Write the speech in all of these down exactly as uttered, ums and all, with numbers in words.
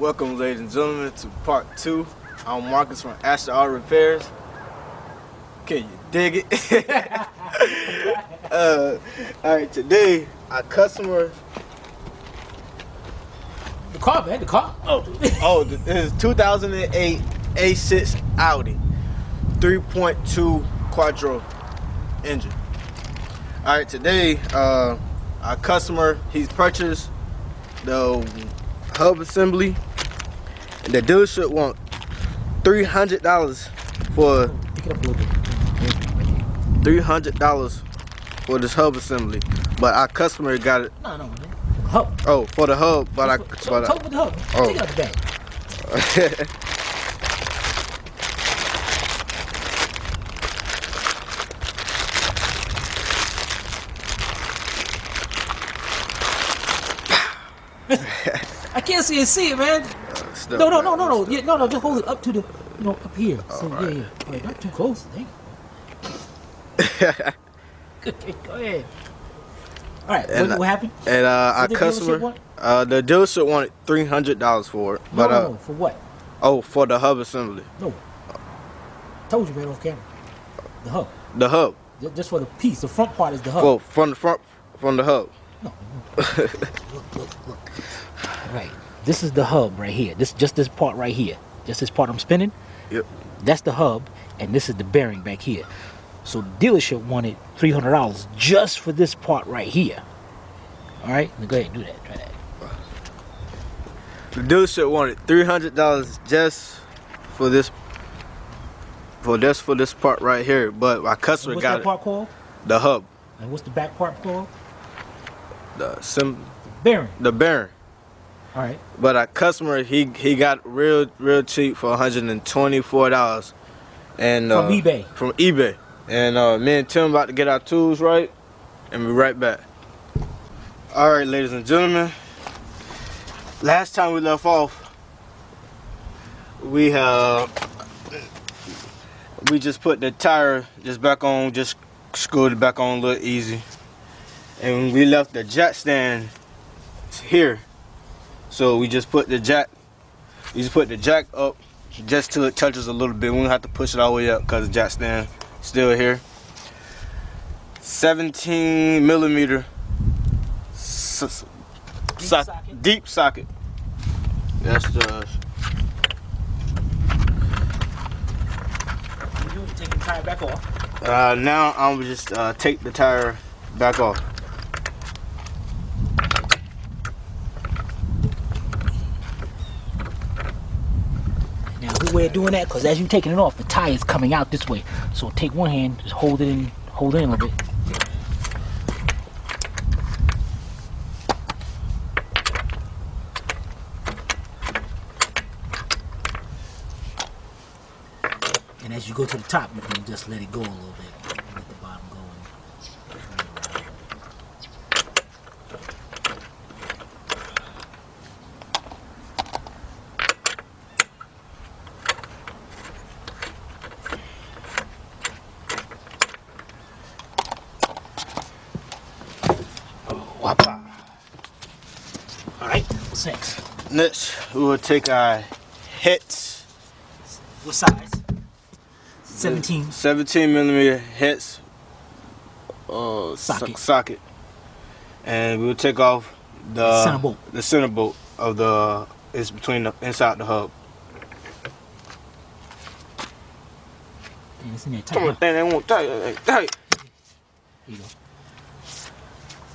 Welcome, ladies and gentlemen, to part two. I'm Marcus from Astral Auto Repairs. Can you dig it? uh, all right, today our customer. The car, man, the car. Oh, oh, this is two thousand eight A six Audi, three point two Quattro engine. All right, today uh, our customer, he's purchased the hub assembly. And the dealership want three hundred dollars for three hundred dollars for this hub assembly, but our customer got it. No, no, man. Hub. Oh, for the hub, but I. So talk about the hub. Oh. Take it out the bag. I can't see it. See it, man. No, no, no, no, no, yeah, no, no, just hold it up to the, you know, up here. So, right. Yeah, yeah, wait, not too close, dang. Good, good, go ahead. All right, and what, what happened? And uh, our customer, uh, the dealership wanted three hundred dollars for it, but no, no, uh, no, for what? Oh, for the hub assembly. No, I told you, man, off camera. The hub. The hub. Just for the piece. The front part is the hub. Well, from the front, from the hub. No. Look, look, look, look. All right. This is the hub right here. This just this part right here. Just this part I'm spinning. Yep. That's the hub, and this is the bearing back here. So the dealership wanted three hundred dollars just for this part right here. All right. Now go ahead and do that. Try that. The dealership wanted three hundred dollars just for this. For just for this part right here, but my customer what's got that part it. Called? The hub. And what's the back part called? The sim. The bearing. The bearing. All right. But our customer, he he got real real cheap for one hundred twenty-four dollars, and uh, from eBay. From eBay, and uh, me and Tim about to get our tools right, and we'll be right back. All right, ladies and gentlemen. Last time we left off, we uh we just put the tire just back on, just screwed it back on a little easy, and we left the jack stand here. So we just put the jack, we just put the jack up just till it touches a little bit. We don't have to push it all the way up because the jack stand still here. seventeen millimeter so, deep, so, socket. deep socket. That's the. What do you take the tire back off? Uh, now I'm just uh, take the tire back off. Way of doing that, because as you're taking it off, the tire is coming out this way. So take one hand, just hold it in, hold it in a little bit. And as you go to the top, you can just let it go a little bit. Let the bottom go. Six. Next, we will take our heads. What size? seventeen. seventeen millimeter heads uh, socket. So socket. And we'll take off the center bolt. The center bolt of the it's between the inside the hub. Dang, it's in there tight. Come on, thing they won't tight. Tight. Here you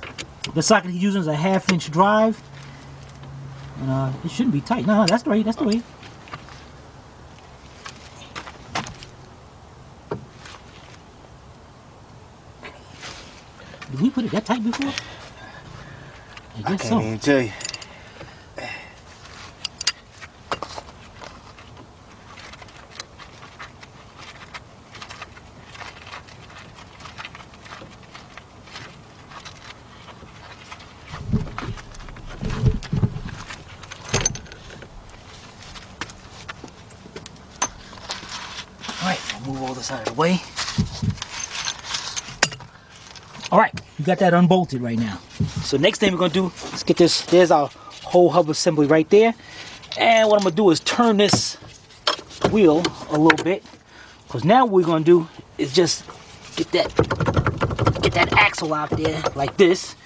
go. The socket he's using is a half inch drive. And, uh, it shouldn't be tight. No, no, that's the way. That's the way. Did we put it that tight before? I guess I can't so. Even tell you. Move all this out of the way. All right, you got that unbolted right now. So next thing we're gonna do is get this. There's our whole hub assembly right there. And what I'm gonna do is turn this wheel a little bit, because now what we're gonna do is just get that get that axle out there like this.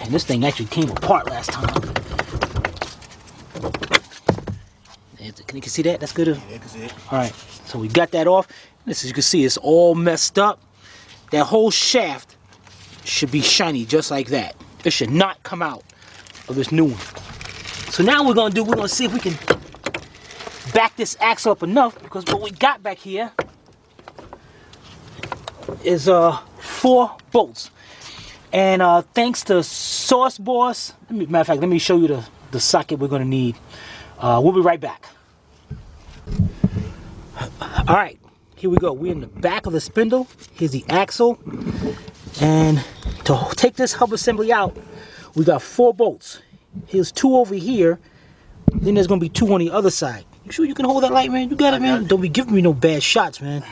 And this thing actually came apart last time. Can you see that? That's good. Yeah, I can see it. All right, so we got that off. This, as you can see, it's all messed up. That whole shaft should be shiny just like that. It should not come out of this new one. So now we're gonna do, we're gonna see if we can back this axle up enough, because what we got back here is uh, four bolts. And uh, thanks to Sauce Boss, let me, matter of fact, let me show you the, the socket we're gonna need. Uh, we'll be right back. All right, here we go. We're in the back of the spindle. Here's the axle. And to take this hub assembly out, we got four bolts. Here's two over here. Then there's gonna be two on the other side. You sure you can hold that light, man? You got it, man? Don't be giving me no bad shots, man.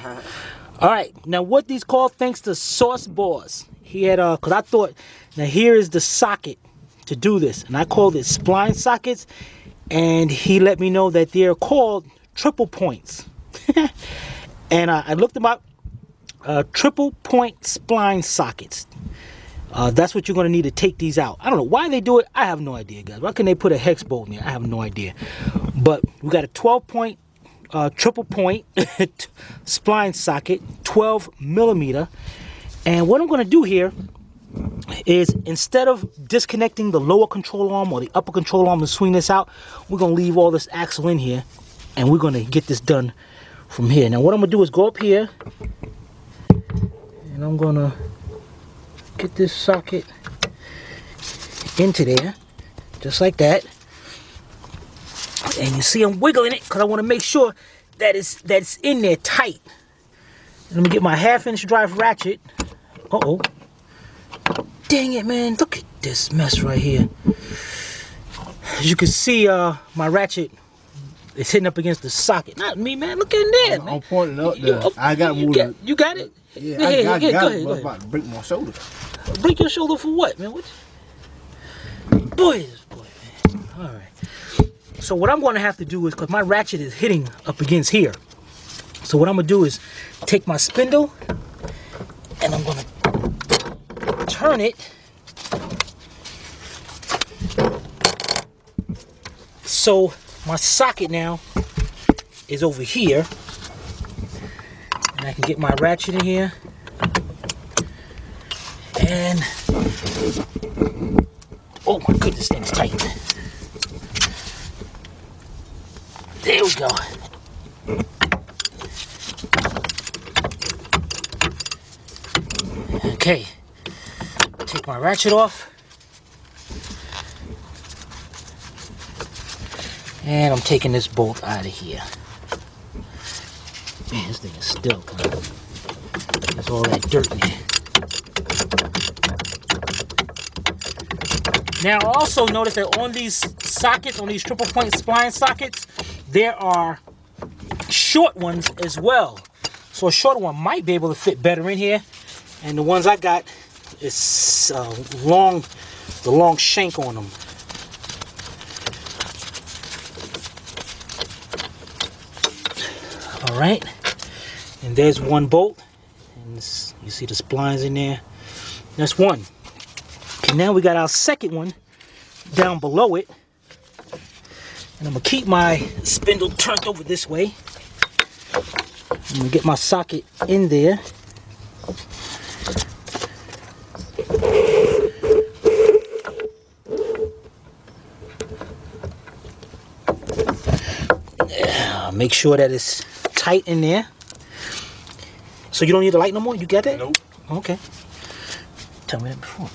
All right, now what these called, thanks to Sauce Boss. He had, uh, cause I thought, now here is the socket to do this. And I called it spline sockets. And he let me know that they're called triple points. And uh, I looked them up. Uh, triple point spline sockets. Uh, that's what you're going to need to take these out. I don't know why they do it. I have no idea, guys. Why can they put a hex bolt in there? I have no idea. But we got a twelve point, uh, triple point spline socket, twelve millimeter. And what I'm going to do here is, instead of disconnecting the lower control arm or the upper control arm and swing this out, we're going to leave all this axle in here, and we're going to get this done from here. Now what I'm going to do is go up here, and I'm going to get this socket into there just like that. And you see I'm wiggling it because I want to make sure that it's, that it's in there tight. And I'm going to get my half inch drive ratchet. Uh oh. Dang it, man. Look at this mess right here. As you can see, uh, my ratchet is hitting up against the socket. Not me, man. Look in there. I'm, man. I'm pointing up there. Up, I got you got, you got it? Yeah, yeah, I, yeah, I, yeah, I got go it. Ahead, go I'm about to break my shoulder. Break your shoulder for what, man? What? Boy, boy, man. All right. So what I'm going to have to do is, because my ratchet is hitting up against here. So what I'm going to do is take my spindle, and I'm going to turn it so my socket now is over here, and I can get my ratchet in here, and oh my goodness, thing's tight. There we go. Okay. Take my ratchet off, and I'm taking this bolt out of here. Man, this thing is still coming. There's all that dirt in here. Now, I also notice that on these sockets, on these triple point spline sockets, there are short ones as well. So a short one might be able to fit better in here, and the ones I got, it's uh, long, the long shank on them. All right, and there's one bolt, and this, you see the splines in there. That's one. And now we got our second one down below it, and I'm gonna keep my spindle turned over this way. I'm gonna get my socket in there. Make sure that it's tight in there. So you don't need the light no more? You get that? Nope. Okay. Tell me that before.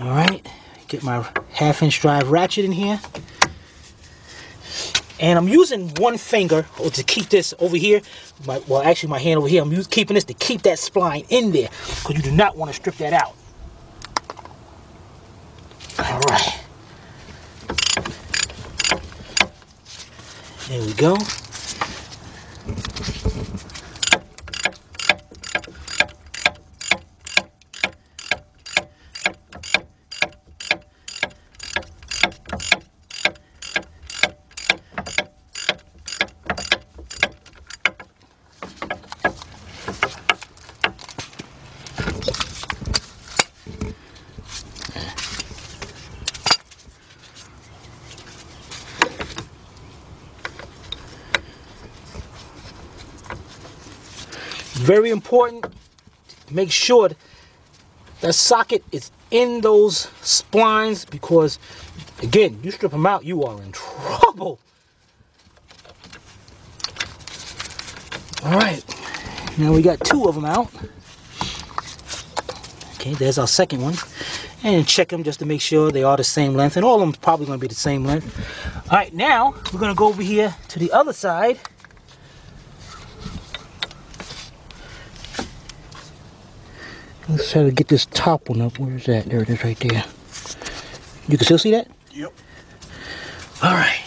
All right. Get my half inch drive ratchet in here. And I'm using one finger or to keep this over here. My, well, actually my hand over here. I'm use, keeping this to keep that spline in there, because you do not want to strip that out. All right. There we go. Very important, make sure that socket is in those splines, because again, you strip them out, you are in trouble. All right, now we got two of them out. Okay, there's our second one. And check them just to make sure they are the same length, and all of them probably going to be the same length. All right, now we're going to go over here to the other side. Let's try to get this top one up. Where is that? There it is right there. You can still see that? Yep. All right.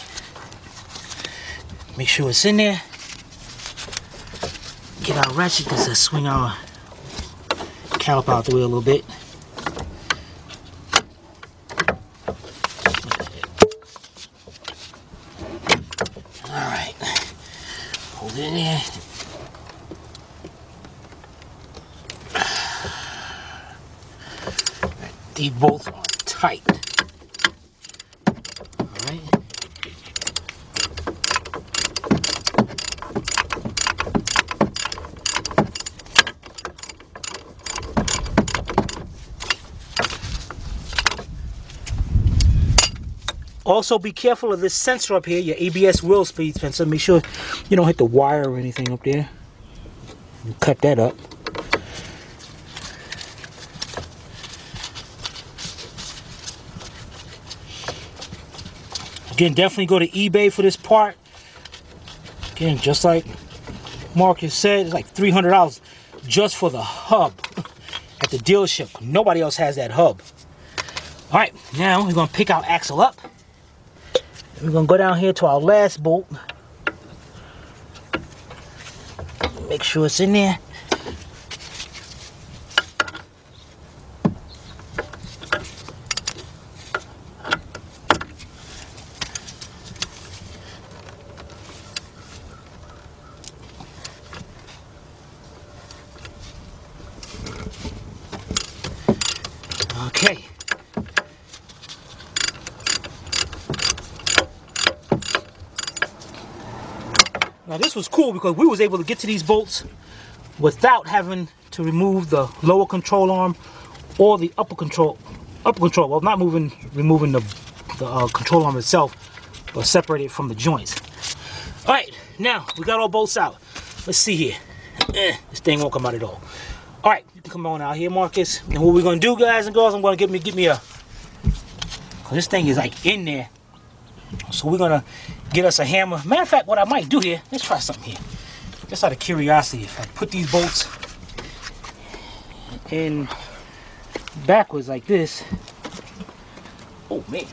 Make sure it's in there. Get our ratchet, because I swing our caliper out the way a little bit. All right. Hold it in there. These both are tight. All right. Also, be careful of this sensor up here, your A B S wheel speed sensor. Make sure you don't hit the wire or anything up there. You cut that up. Again, definitely go to eBay for this part. Again, just like Marcus said, it's like three hundred dollars just for the hub at the dealership. Nobody else has that hub. All right, now we're going to pick our axle up. We're going to go down here to our last bolt. Make sure it's in there. Okay. Now this was cool because we was able to get to these bolts without having to remove the lower control arm or the upper control upper control. Well, not moving, removing the, the uh, control arm itself, but separate it from the joints. All right, now we got our bolts out. Let's see here. Eh, this thing won't come out at all. All right, you can come on out here, Marcus. And what we're gonna do, guys and girls, I'm gonna get me get me a, cause this thing is like in there. So we're gonna get us a hammer. Matter of fact, what I might do here, let's try something here. Just out of curiosity, if I put these bolts in backwards like this. Oh man!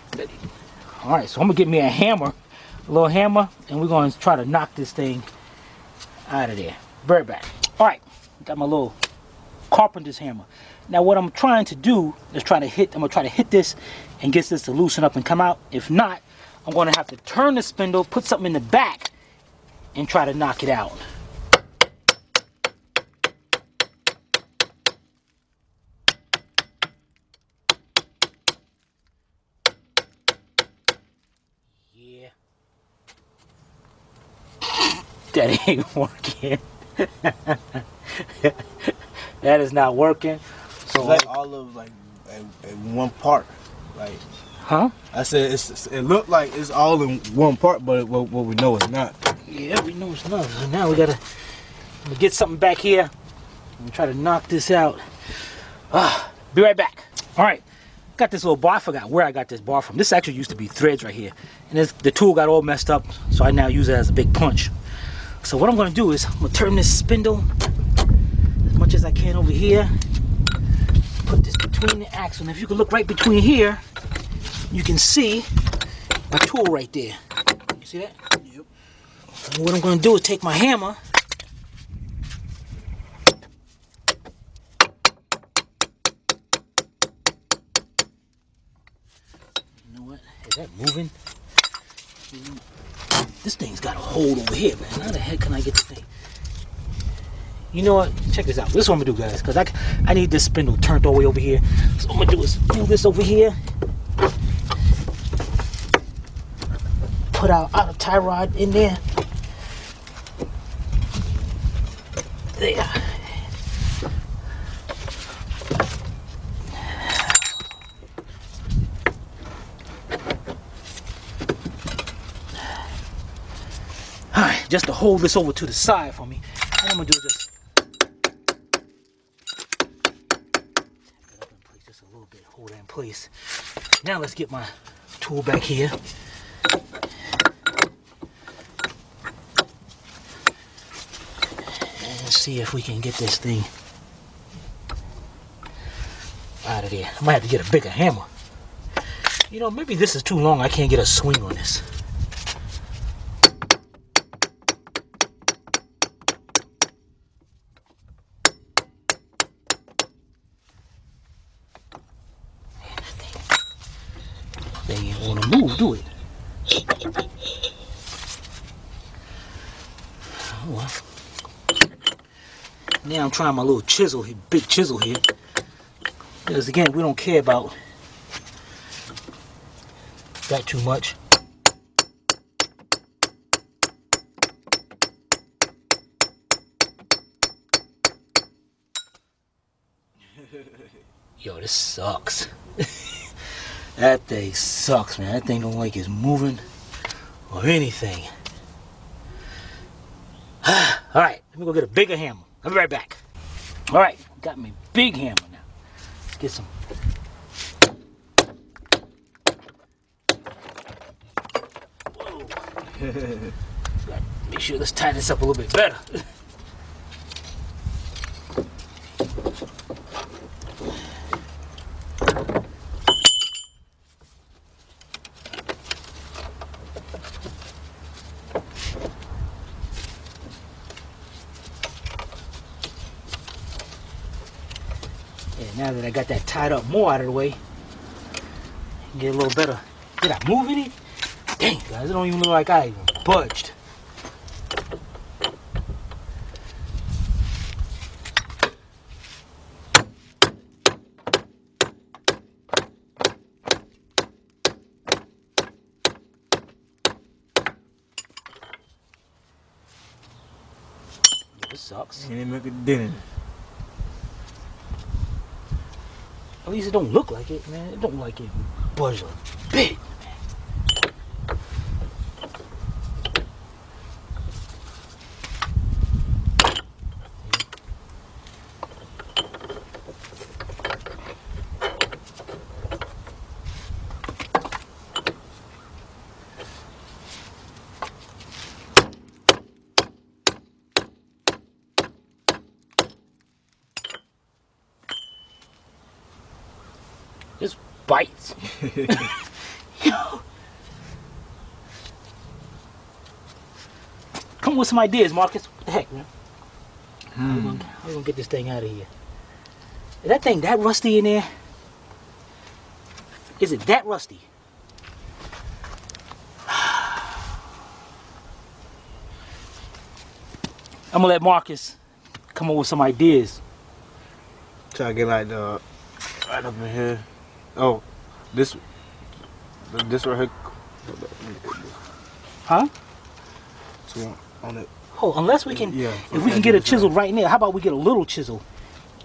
All right, so I'm gonna get me a hammer, a little hammer, and we're gonna try to knock this thing out of there. Bird back. All right, got my little carpenter's hammer. Now what I'm trying to do is try to hit, I'm gonna try to hit this and get this to loosen up and come out. If not, I'm gonna have to turn the spindle, put something in the back, and try to knock it out. Yeah. That ain't working. That is not working. So it's like all of like in, in one part, like huh? I said it's, it looked like it's all in one part, but what well, well, we know it's not. Yeah, we know it's not. So now we gotta get something back here and try to knock this out. Ah, be right back. All right, got this little bar. I forgot where I got this bar from. This actually used to be threads right here, and this, the tool got all messed up, so I now use it as a big punch. So what I'm gonna do is I'm gonna turn this spindle much as I can over here, put this between the axle, and if you can look right between here, you can see my tool right there. You see that? Yep. So what I'm going to do is take my hammer, you know what, is that moving? This thing's got a hold over here, man. How the heck can I get this thing? You know what? Check this out. This is what I'm going to do, guys, because I, I need this spindle turned all the way over here. So what I'm going to do is move this over here. Put our outer tie rod in there. There. just to hold this over to the side for me. And I'm gonna do just just a little bit, hold that in place. Now let's get my tool back here. Let's see if we can get this thing out of there. I might have to get a bigger hammer. You know, maybe this is too long. I can't get a swing on this. They ain't want to move, do it. Oh, well. Now I'm trying my little chisel here, big chisel here. Because again, we don't care about that too much. Yo, this sucks. That thing sucks, man. That thing don't like it's moving or anything. Alright, let me go get a bigger hammer. I'll be right back. Alright, got me big hammer now. Let's get some. Whoa. Make sure, let's tie this up a little bit better. Now that I got that tied up more out of the way, get a little better. Did I move any? Dang, guys, it don't even look like I even budged. This sucks. You didn't make a dinner. At least it don't look like it, man. It don't like it. Budge like big, man. Just bites. Yo. Come with some ideas, Marcus. What the heck, man? Hmm. I'm gonna get this thing out of here. Is that thing that rusty in there? Is it that rusty? I'm gonna let Marcus come up with some ideas. Try to get like the right up in here. Oh, this, this right here. Huh? So on it. Oh, unless we can, yeah, if we can get a chisel right in there, how about we get a little chisel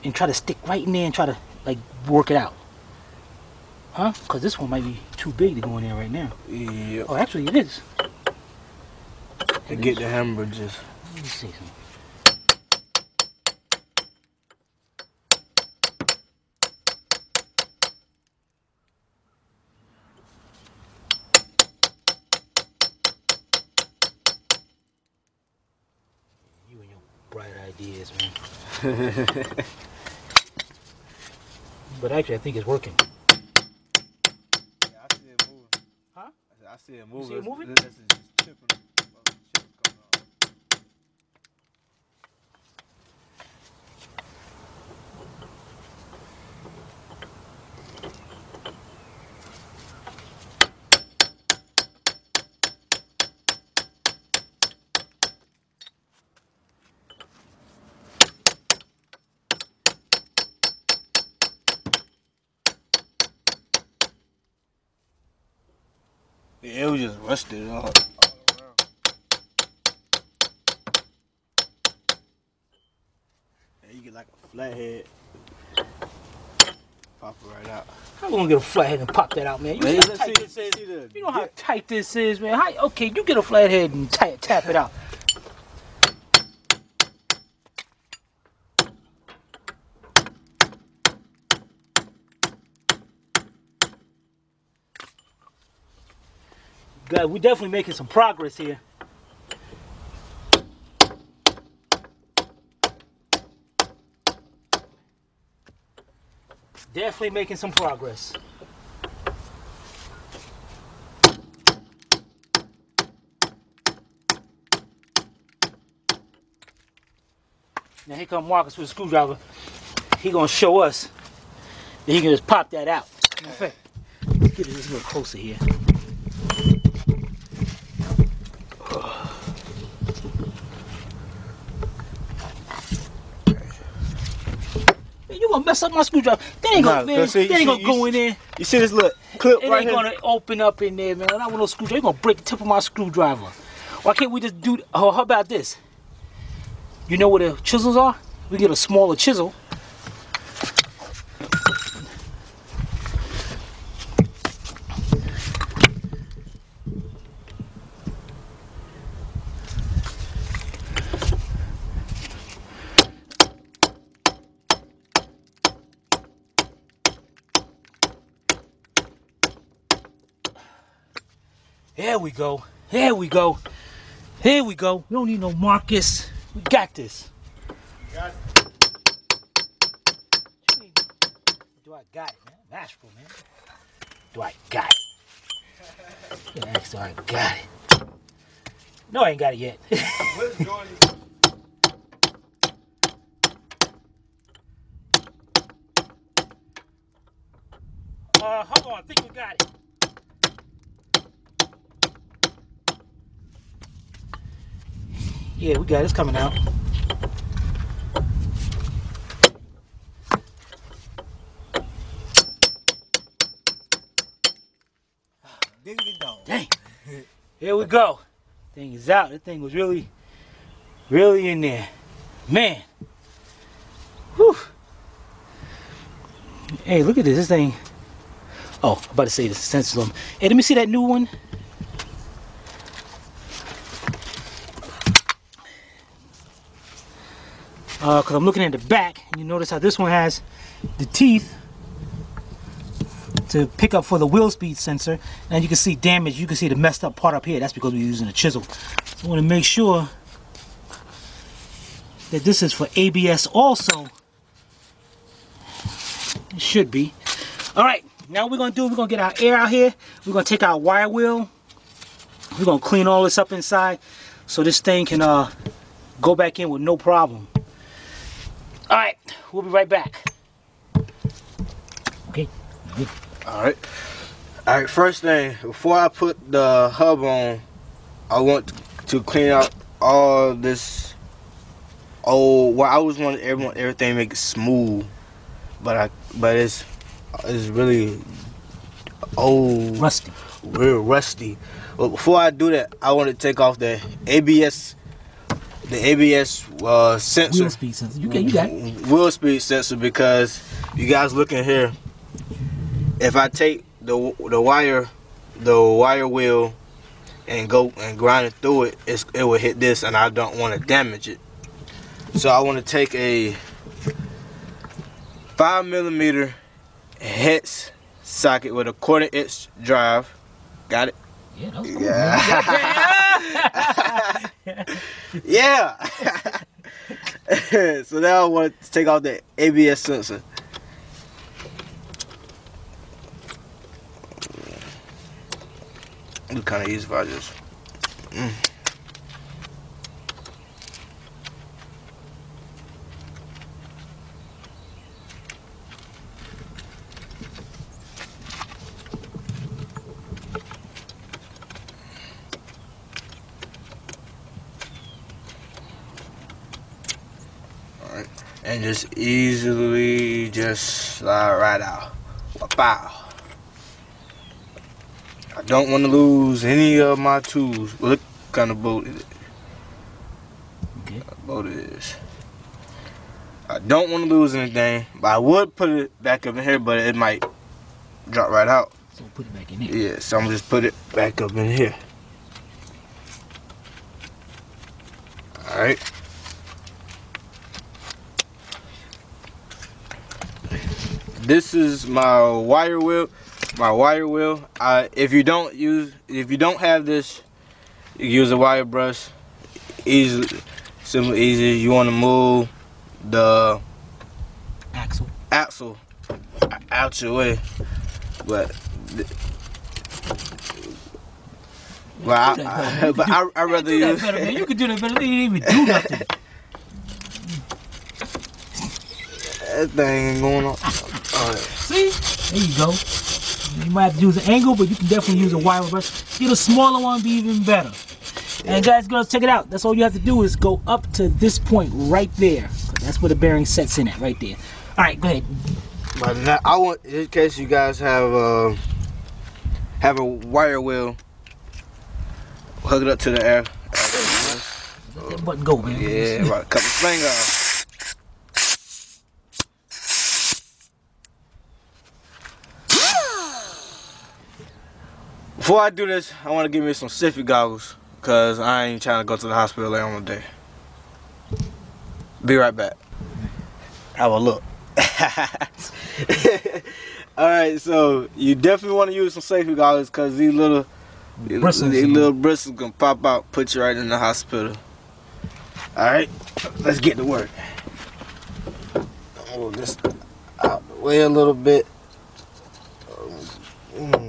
and try to stick right in there and try to like work it out? Huh? Because this one might be too big to go in there right now. Yeah. Oh, actually it is. And get the hammer just. Let me see something. Ideas, man. But actually, I think it's working. Yeah, I see it moving. Huh? I see it moving. You see it moving? This is just tipping. Yeah, it was just rusted all, all around. Yeah, you get like a flathead, pop it right out. I'm gonna get a flathead and pop that out, man. You, man, see, tight see, see, see, see, you know how yeah. tight this is, man. How, okay, you get a flathead and tap, tap it out. God, we're definitely making some progress here. Definitely making some progress. Now here comes Marcus with a screwdriver. He gonna show us that he can just pop that out. In fact, let's get it just a little closer here. Mess up my screwdriver. That ain't gonna, nah, man, see, that ain't gonna see, go you, in there. You see this little clip it right here? It ain't gonna open up in there, man. I don't want no screwdriver. It's gonna break the tip of my screwdriver. Why can't we just do? Oh, how about this? You know where the chisels are? We get a smaller chisel. There we go. There we go. Here we go. We don't need no Marcus. We got this. Got it. Do I got it, man? Nashville, man. Do I got it? Next, do I got it? No, I ain't got it yet. Where's Jordan? Uh, hold on. I think we got it. Yeah, we got it. It's coming out. Diggity dog. Dang. Here we go. Thing is out. That thing was really, really in there. Man. Whew. Hey, look at this. This thing. Oh, I'm about to say this senses on. Hey, let me see that new one. Because uh, I'm looking at the back, and you notice how this one has the teeth to pick up for the wheel speed sensor. And you can see damage, you can see the messed up part up here. That's because we're using a chisel. So I want to make sure that this is for A B S also. It should be. Alright, now what we're going to do, we're going to get our air out here. We're going to take our wire wheel. We're going to clean all this up inside so this thing can uh, go back in with no problem. Alright, we'll be right back. Okay. Alright. Alright, first thing, before I put the hub on, I want to clean out all this old, well, I always wanted everyone everything to make it smooth. But I but it's it's really old, rusty. Real rusty. But before I do that, I want to take off the A B S. The A B S uh, sensor, wheel speed sensor. You can, you got it. Wheel speed sensor, because you guys look in here. If I take the the wire, the wire wheel, and go and grind it through it, it's, it will hit this, and I don't want to damage it. So I want to take a five millimeter hex socket with a quarter inch drive. Got it? Yeah. That was cool, yeah. Yeah. So now I want to take off the A B S sensor. It'll kind of easy if I just. Mm. And just easily just slide right out. Wow. I don't want to lose any of my tools. Look what kind of bolt it is. Okay. Bolt it is. I don't want to lose anything, but I would put it back up in here, but it might drop right out. So put it back in here. Yeah, so I'm just put it back up in here. Alright. This is my wire wheel. my wire wheel. Uh, if you don't use, if you don't have this, you use a wire brush. Easy, simple, easy. You want to move the axle axle out your way, but well, I, I, but I I rather you do that better, man. You can do that better. You didn't even do nothing. That thing ain't going on. Right. See? There you go. You might have to use an angle, but you can definitely use a wire brush. Get a smaller one, be even better. Yeah. And guys, girls, check it out. That's all you have to do is go up to this point right there. That's where the bearing sets in at, right there. All right, go ahead. But now, I want, in case you guys have uh, have a wire wheel, hook it up to the air. Let that button go, man. Yeah, right. Cut the spring off. Before I do this, I want to give me some safety goggles because I ain't trying to go to the hospital later on the day. Be right back. Have a look. Alright, so you definitely want to use some safety goggles because these little bristles, these little bristles can pop out, put you right in the hospital. Alright, let's get to work. I'm gonna move this out the way a little bit. Mm.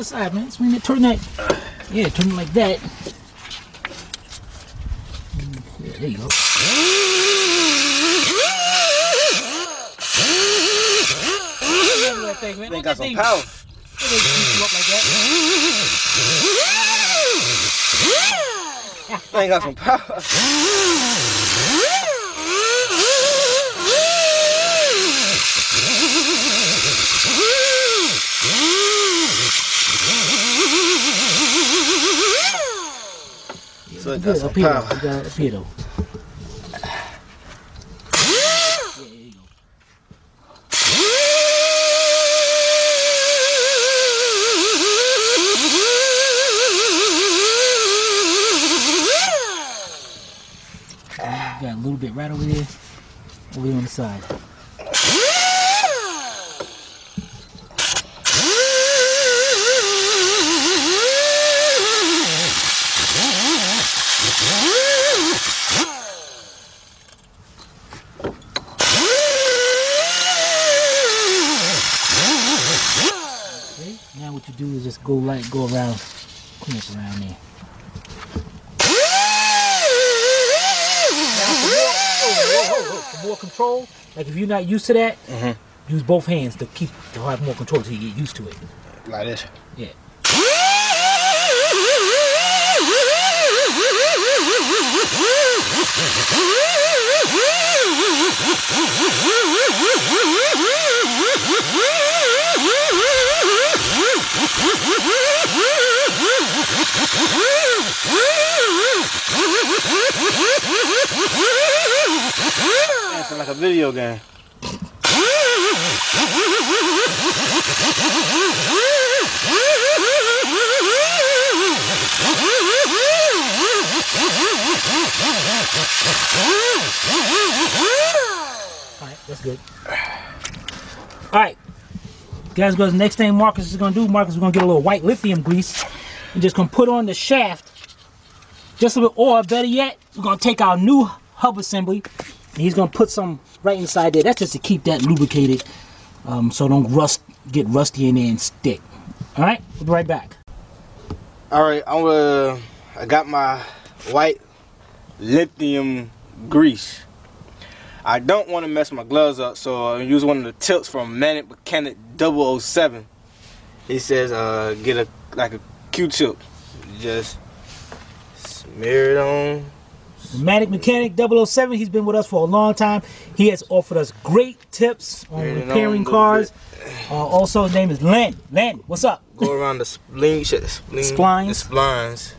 Side, man. Swing it, turn that, yeah, turn it like that. Yeah, there you go. They got some power. They got some power. So it got some power. You got up here though. Yeah, there you go. You got a little bit right over there. Over here on the side. Do is just go like go around, clean up around there. For more control, like if you're not used to that, mm-hmm. use both hands to keep to have more control till you get used to it. Like this. Yeah. It's like a video game. Alright, that's good. Alright. Guys, guys, next thing Marcus is gonna do, Marcus is gonna get a little white lithium grease and just gonna put on the shaft just a little, or better yet, we're gonna take our new hub assembly and he's gonna put some right inside there. That's just to keep that lubricated, um, so don't rust, get rusty in there and stick. All right, we'll be right back. All right, I'm gonna, I got my white lithium grease. I don't want to mess my gloves up, so I use one of the tips from Mechanic double oh seven. He says, uh, get a like a Q-tip, just smear it on. Mechanic double oh seven, he's been with us for a long time. He has offered us great tips on repairing cars. Uh, also, his name is Len. Len, what's up? Go around the spleen, shit, the spleen, splines. The splines.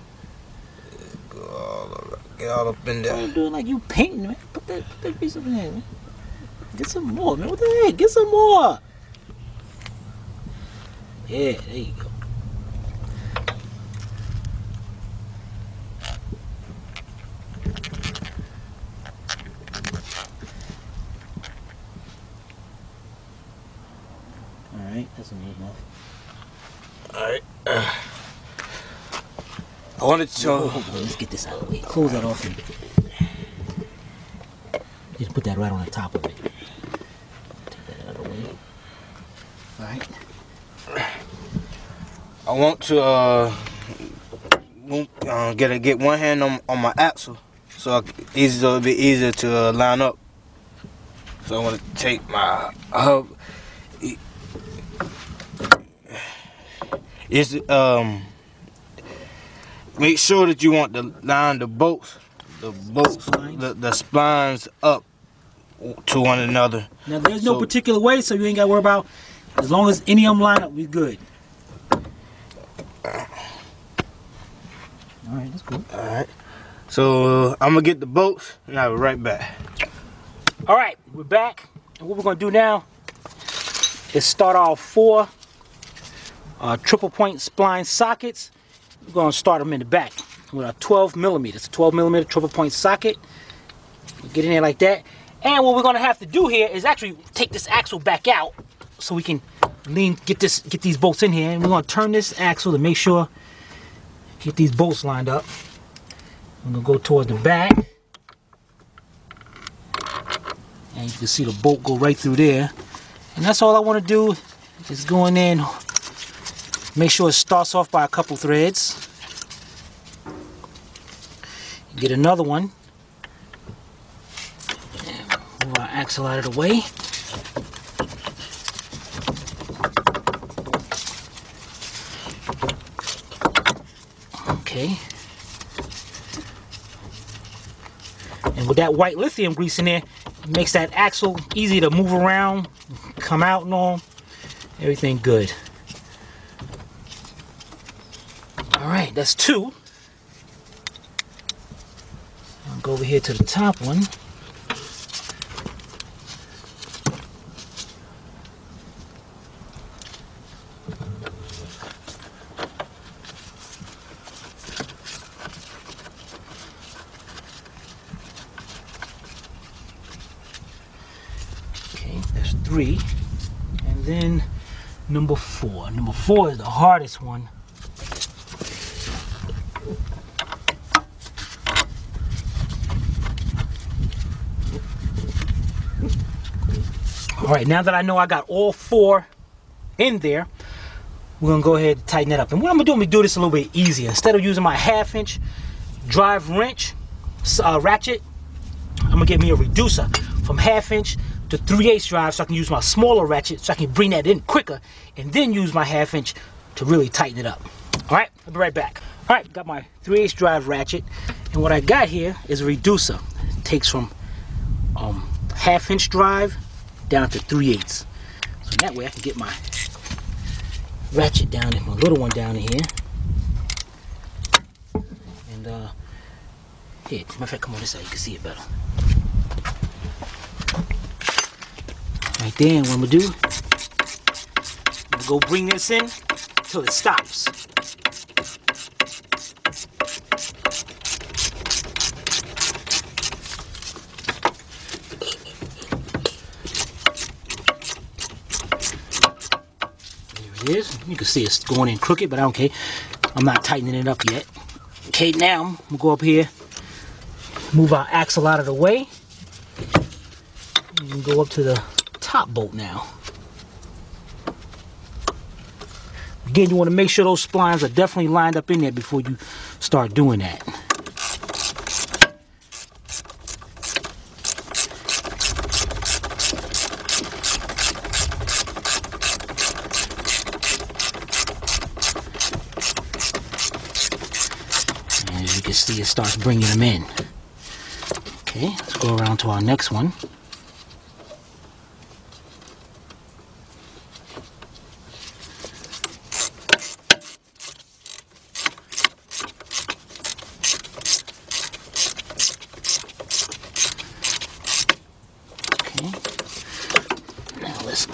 Go all over, get all up in there. What are you doing like you painting, man? Put that, put that piece up in there, man. Get some more, man. What the heck? Get some more. Yeah, there you go. That's enough. Alright. Uh, I wanted to... Whoa, whoa, whoa. Let's get this out of the way. Close that off. And... you can put that right on the top of it. Take that out of the way. Alright. I want to uh, uh, get a, get one hand on, on my axle. So I, easy, it'll be easier to uh, line up. So I want to take my hub... Uh, It's, um, make sure that you want to line the bolts, the bolts, splines. The, the splines up to one another. Now there's so, no particular way, so you ain't got to worry about. As long as any of them line up, we good. All right, that's cool. All right, so uh, I'm gonna get the bolts, and I'll be right back. All right, we're back, and what we're gonna do now is start off four. Uh, triple point spline sockets. We're going to start them in the back with a twelve millimeter. twelve millimeter triple point socket. We'll get in there like that. And what we're going to have to do here is actually take this axle back out so we can lean, get this, get these bolts in here. And we're going to turn this axle to make sure, get these bolts lined up. I'm going to go towards the back. And you can see the bolt go right through there. And that's all I want to do is go in there and make sure it starts off by a couple threads. Get another one. Move our axle out of the way. Okay. And with that white lithium grease in there, it makes that axle easy to move around, come out and all. Everything good. Alright, that's two. I'll go over here to the top one. Okay, that's three. And then number four. Number four is the hardest one. All right, now that I know I got all four in there, we're gonna go ahead and tighten that up. And what I'm gonna do, I'm gonna do this a little bit easier. Instead of using my half inch drive wrench, uh, ratchet, I'm gonna get me a reducer from half inch to three eighths drive so I can use my smaller ratchet so I can bring that in quicker and then use my half inch to really tighten it up. All right, I'll be right back. All right, got my three eighths drive ratchet. And what I got here is a reducer. It takes from um, half inch drive down to three eighths. So that way I can get my ratchet down and my little one down in here. And uh, here, matter of fact, come on this side, you can see it better. Right there, and what I'm gonna do, I'm gonna go bring this in till it stops. Is. You can see it's going in crooked, but I don't care. I'm not tightening it up yet. Okay, now I'm gonna go up here, move our axle out of the way, and go up to the top bolt now. Again, you want to make sure those splines are definitely lined up in there before you start doing that. can see it starts bringing them in. Okay, let's go around to our next one. Okay, now let's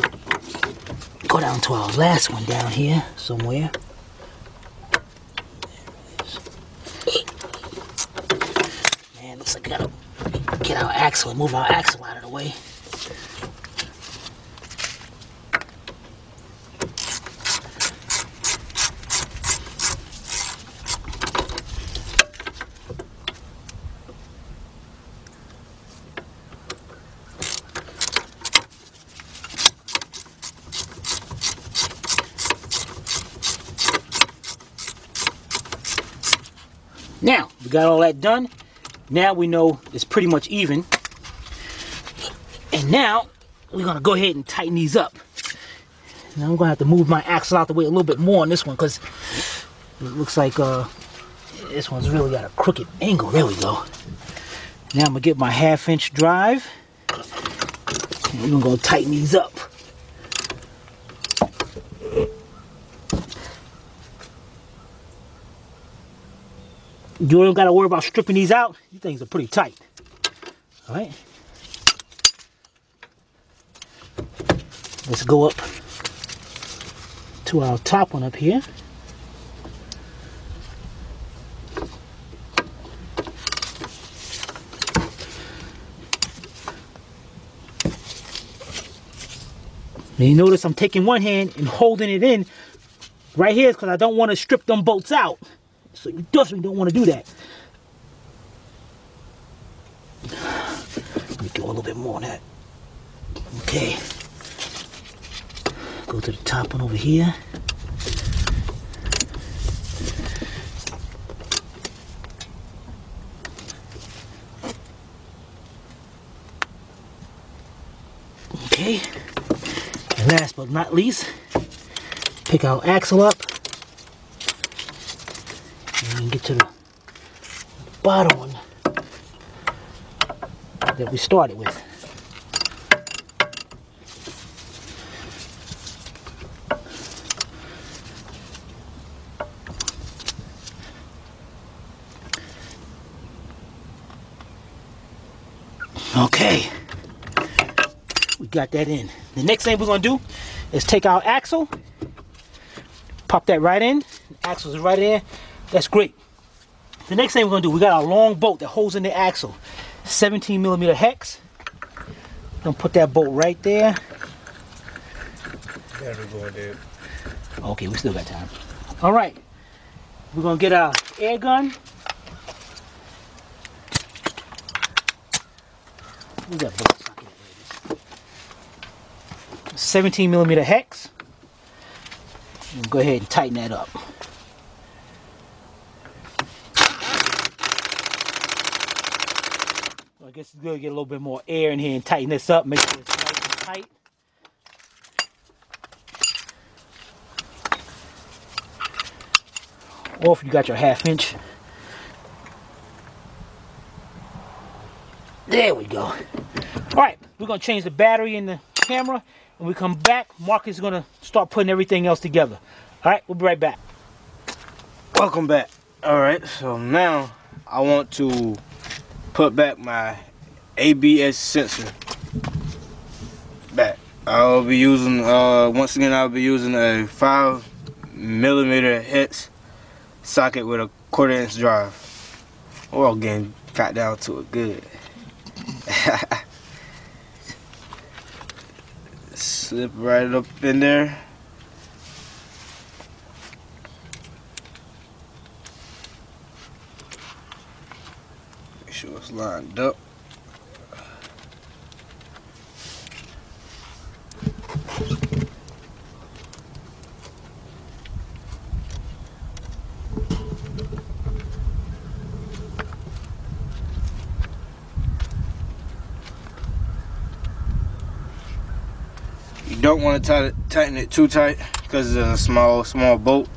go down to our last one down here somewhere. Axle and move our axle out of the way. Now we got all that done. Now we know it's pretty much even. And now we're gonna go ahead and tighten these up. Now I'm gonna have to move my axle out the way a little bit more on this one because it looks like uh, this one's really got a crooked angle. There we go. Now I'm gonna get my half inch drive. And we're gonna go tighten these up. You don't gotta worry about stripping these out. These things are pretty tight. All right. Let's go up to our top one up here. And you notice I'm taking one hand and holding it in right here because I don't want to strip them bolts out. So you definitely don't want to do that. Let me do a little bit more on that. Okay. Go to the top one over here. Okay. And last but not least, pick our axle up. And we get to the bottom one that we started with. Okay, we got that in. The next thing we're gonna do is take our axle, pop that right in. The axle's right in. That's great. The next thing we're gonna do, we got our long bolt that holds in the axle, seventeen millimeter hex. We're gonna put that bolt right there. There we go, dude. Okay, we still got time. All right, we're gonna get our air gun. We got seventeen millimeter hex. Go ahead and tighten that up. So I guess it's good to get a little bit more air in here and tighten this up. Make sure it's nice and tight. Or if you got your half inch. There we go. Alright, we're going to change the battery and the camera. When we come back, Mark is going to start putting everything else together. Alright, we'll be right back. Welcome back. Alright, so now I want to put back my A B S sensor back. I'll be using, uh, once again, I'll be using a five millimeter hex socket with a quarter inch drive. We're all getting got down to it good. Slip right up in there. Make sure it's lined up. Don't want to tighten it too tight because it's a small small bolt,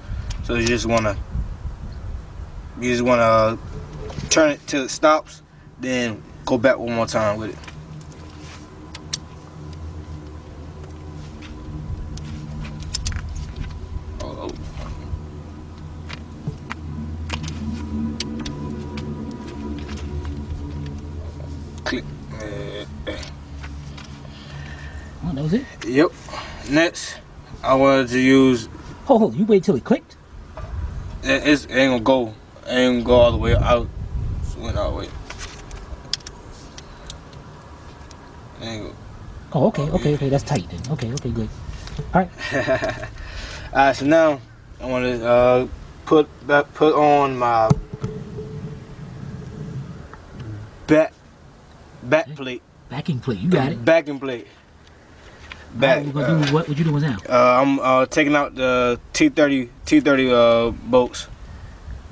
so you just want to you just want to turn it till it stops, then go back one more time with it. Click. Oh, that was it? Yep. Next, I wanted to use. Hold, hold. You wait till it clicked? It, it's, it ain't gonna go. It ain't gonna go all the way out. It went all the way. It ain't gonna... Oh, okay, okay, okay. That's tight then. Okay, okay, good. All right. All right. So now I want to uh, put back, put on my back. Back plate. Backing plate, you got it. Backing plate. Back. What, uh, do, what, what you doing now? Uh, I'm uh, taking out the T thirty, T thirty uh, bolts.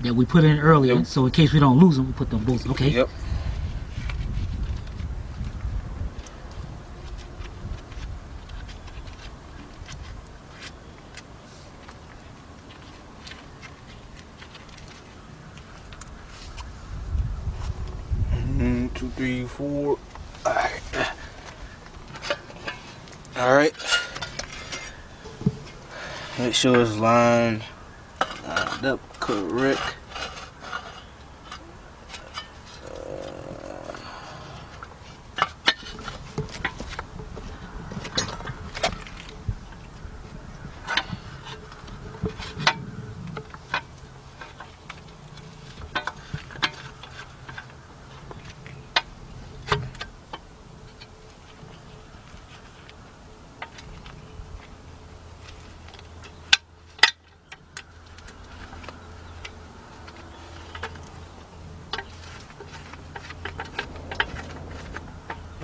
That we put in earlier, yep. So in case we don't lose them, we put them bolts, okay. Yep. Two, three, four. All right. All right. Make sure it's lined, lined up correct.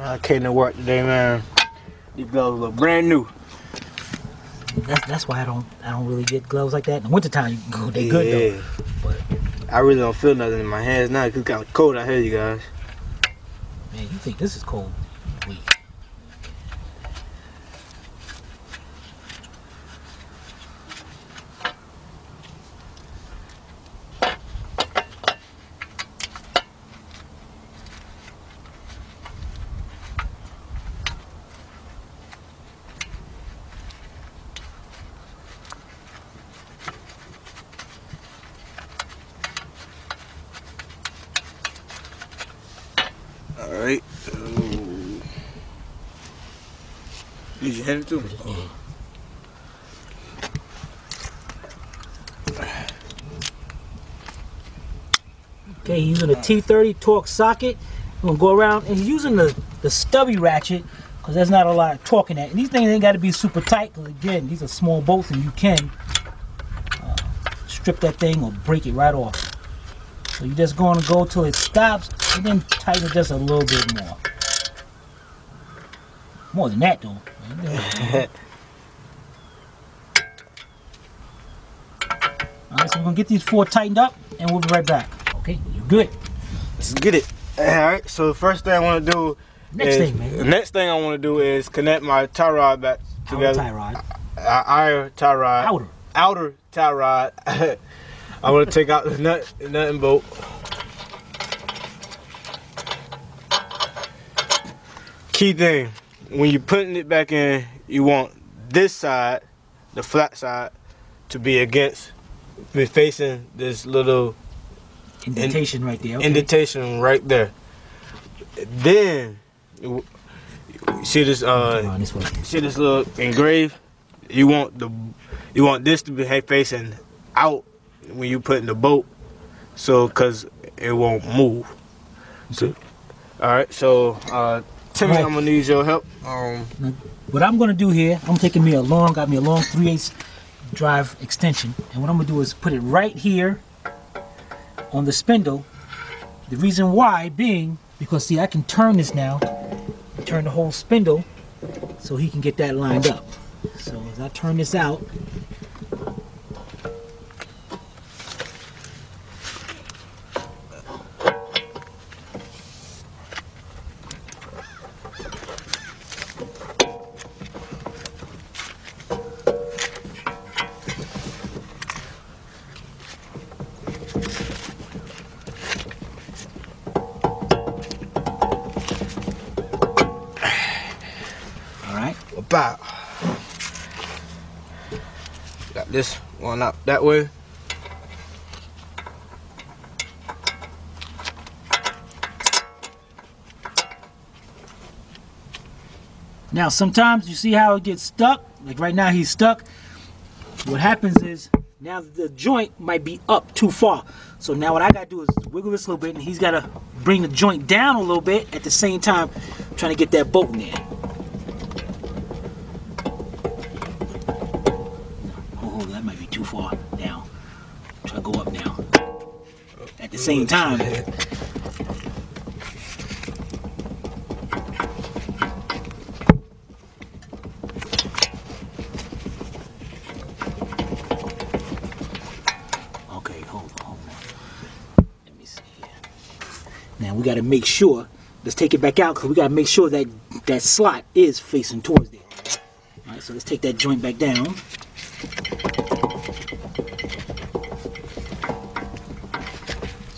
I came to work today, man. These gloves look brand new. That's that's why I don't I don't really get gloves like that. In the wintertime, they yeah. good though. But I really don't feel nothing in my hands now. It's kind of cold out here, you guys. Man, you think this is cold? Wait. Alright. Oh. Did you hand it to me? Oh. Okay, he's using a T thirty torque socket. We're gonna go around and he's using the, the stubby ratchet because there's not a lot of torque in that. And these things ain't gotta be super tight because again, these are small bolts and you can uh, strip that thing or break it right off. So you're just gonna go till it stops. And then tighten it just a little bit more. More than that, though. Alright, so we're gonna get these four tightened up and we'll be right back. Okay, you're good. Let's get it. Alright, so the first thing I wanna do next is, thing, man. The next thing I wanna do is connect my tie rod back together. Outer tie rod. Outer tie rod. Outer. Outer tie rod. I wanna take out the nut, nut and bolt. Key thing, when you're putting it back in, you want this side, the flat side, to be against, be facing this little indentation in, right there. Okay. Indentation right there. Then, you see this, uh, this see this little engraved. You want the, you want this to be facing out when you put in the bolt, so because it won't move. So, all right, so. Uh, Tell me, right. I'm gonna need your help. Um, what I'm gonna do here, I'm taking me a long, got me a long three eighths drive extension, and what I'm gonna do is put it right here on the spindle. The reason why being because see, I can turn this now, turn the whole spindle, so he can get that lined up. So as I turn this out, Bow. Got this one up that way. Now sometimes you see how it gets stuck, like right now he's stuck. What happens is now the joint might be up too far. So now what I gotta do is wiggle this a little bit and he's gotta bring the joint down a little bit at the same time trying to get that bolt in there. Oh, that might be too far now. Try to go up now. At the same time. We got to make sure, let's take it back out because we got to make sure that that slot is facing towards there. All right, so let's take that joint back down.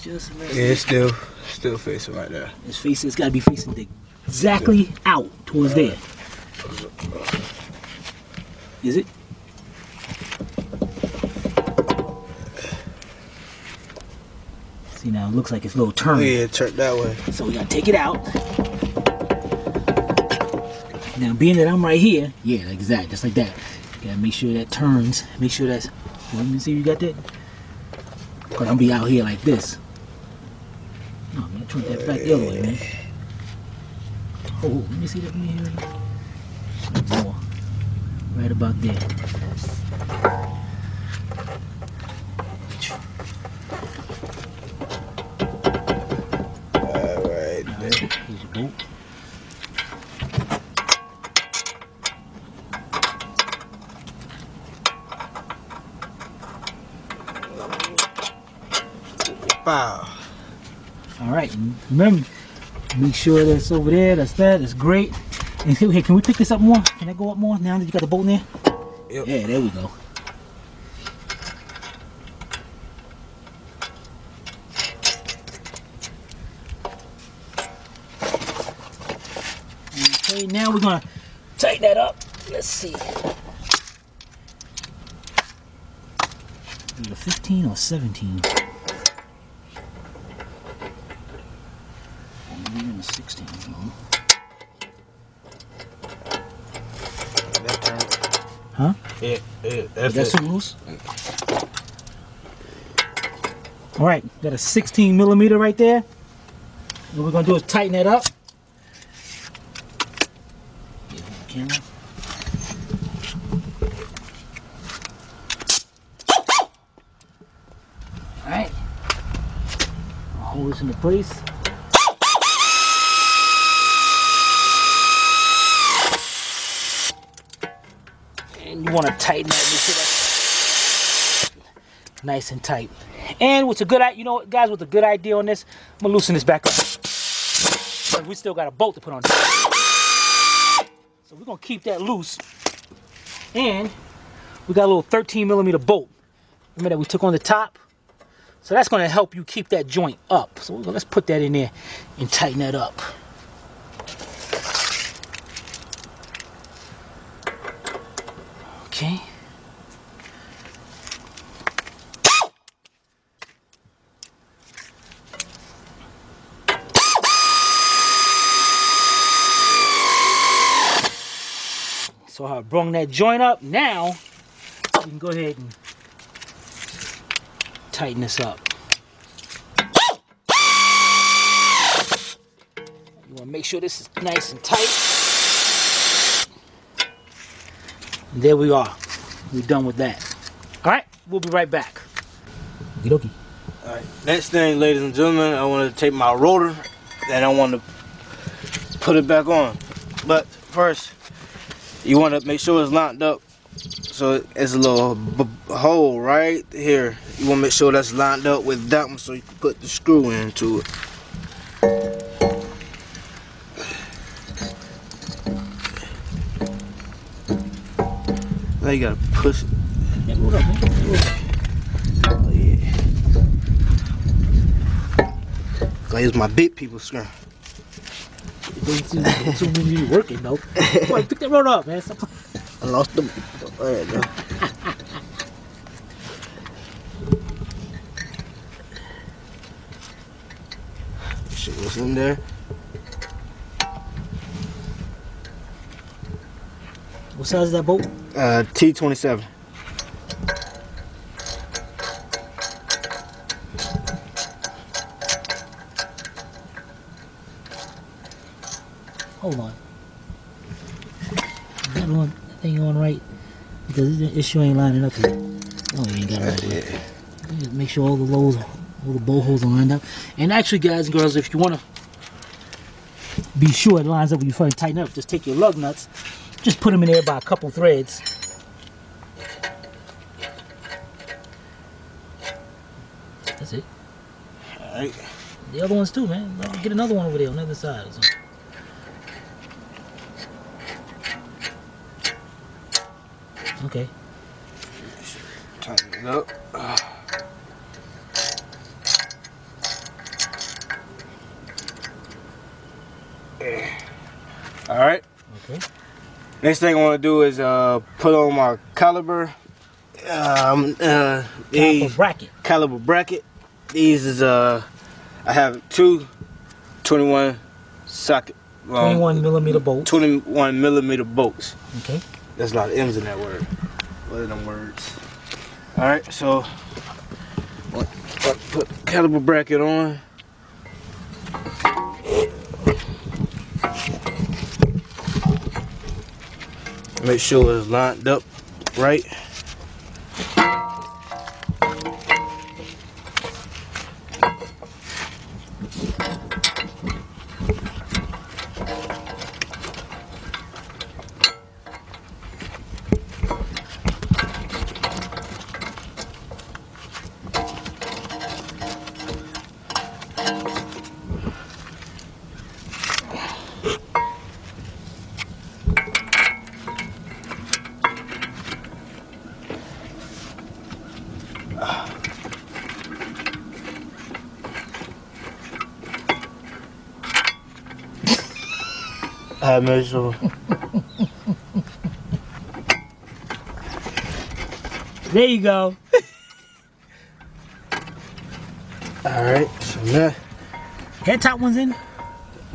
Just a little. Yeah, it's still, still facing right there. It's facing, it's got to be facing the, exactly yeah. out towards right. there. Is it? You know, it looks like it's a little turn. Yeah, turn that way. So we gotta take it out. Now, being that I'm right here, yeah, like that, just like that. You gotta make sure that turns. Make sure that's. Let me see if you got that. Cause I'm gonna be out here like this. No, I'm gonna turn that back the other way, man. Oh, let me see that in here. Oh, right about there. Nope. Wow. Alright, remember, make sure that's over there, that's that, that's great. And hey, can we pick this up more? Can that go up more now that you got the bolt in there? Yep. Yeah, there we go. Now we're gonna tighten that up. Let's see. Either fifteen or seventeen. Maybe sixteen. Huh? Yeah, yeah, that's that's too loose. All right, got a sixteen millimeter right there. What we're gonna do is tighten that up. Camera. All right, I'll hold this into place. And you want to tighten that up nice and tight. And what's a good idea, you know what, guys, what's a good idea on this? I'm gonna loosen this back up. But we still got a bolt to put on this. So we're gonna keep that loose, and we got a little thirteen millimeter bolt. Remember that we took on the top, so that's gonna help you keep that joint up. So let's put that in there and tighten that up. Okay. So I brung that joint up. Now we can go ahead and tighten this up. You want to make sure this is nice and tight. And there we are. We're done with that. All right, we'll be right back. Okie dokie. All right. Next thing, ladies and gentlemen, I want to take my rotor and I want to put it back on. But first, you want to make sure it's locked up, so it's a little b hole right here. You want to make sure that's lined up with that one so you can put the screw into it. Now you got to push it. Yeah, move up, man. Move up. Oh, yeah. Like it's my big people screw. It's too many working though. Boy, pick that road up, man. Stop. I lost them. There you go. Shit was in there. What size is that boat? Uh, T twenty-seven. Hold on. That one, that thing on right, because the issue ain't lining up here. Oh, you ain't got it right here. Just make sure all the lows, all the bow holes are lined up. And actually, guys and girls, if you want to be sure it lines up when you fucking tighten up, just take your lug nuts, just put them in there by a couple threads. That's it. All right. The other ones too, man. Get another one over there on the other side or something. Okay. Tighten it up. Uh. Yeah. All right. Okay. Next thing I want to do is uh, put on my caliber. Um, uh, caliber bracket. Caliber bracket. These is uh, I have two twenty-one socket. Um, twenty-one millimeter bolts. Twenty-one millimeter bolts. Okay. There's a lot of M's in that word. What are them words? Alright, so put caliber bracket on. Make sure it's lined up right. I measure. There you go. Alright, so now. That top one's in?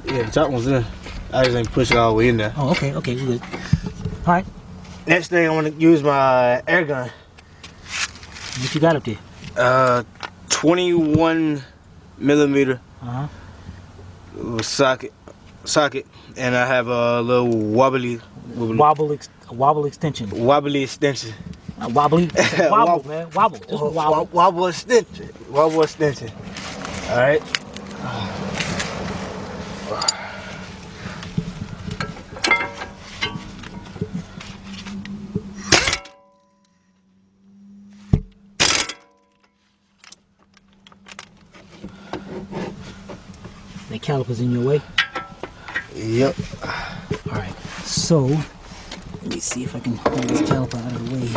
Yeah, the top one's in. I just ain't push it all the way in there. Oh, okay, okay, we're good. Alright. Next thing, I want to use my air gun. What you got up there? Uh, twenty-one millimeter uh -huh. socket. socket and I have a little wobbly wobbly wobble ex wobble extension wobbly extension Not wobbly wobble, wobble man wobble Just wobble. Wobble wobble extension wobble extension all right that caliper's in your way. Yep. Alright, so let me see if I can pull this caliper out of the way.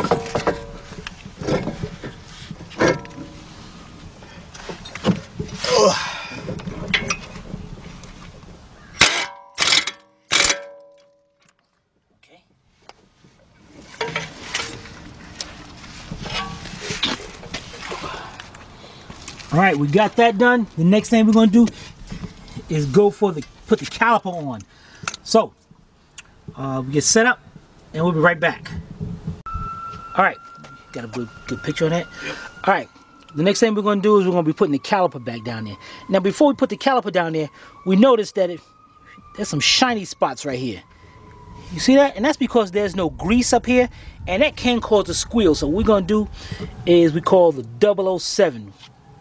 Okay. Alright, we got that done. The next thing we're going to do is go for the put the caliper on. So uh, we get set up and we'll be right back. Alright, got a good, good picture on that. Alright, the next thing we're going to do is we're going to be putting the caliper back down there. Now before we put the caliper down there, we noticed that it, there's some shiny spots right here. You see that? And that's because there's no grease up here, and that can cause a squeal. So what we're going to do is we call the double oh seven.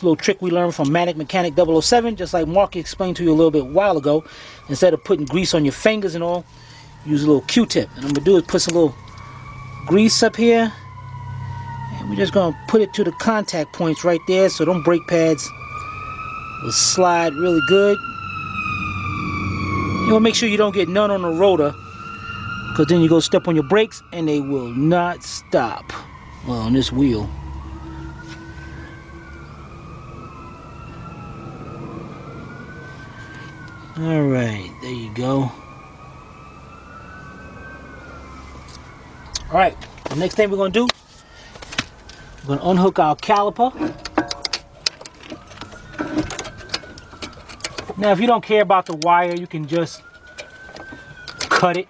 Little trick we learned from Mechanic double oh seven, just like Mark explained to you a little bit while ago. Instead of putting grease on your fingers and all, use a little Q-tip. And I'm gonna do is put some little grease up here, and we're just gonna put it to the contact points right there, so them brake pads will slide really good. You wanna make sure you don't get none on the rotor, because then you go step on your brakes and they will not stop. Well, on this wheel. Alright, there you go. Alright, the next thing we're going to do, we're going to unhook our caliper. Now if you don't care about the wire, you can just cut it.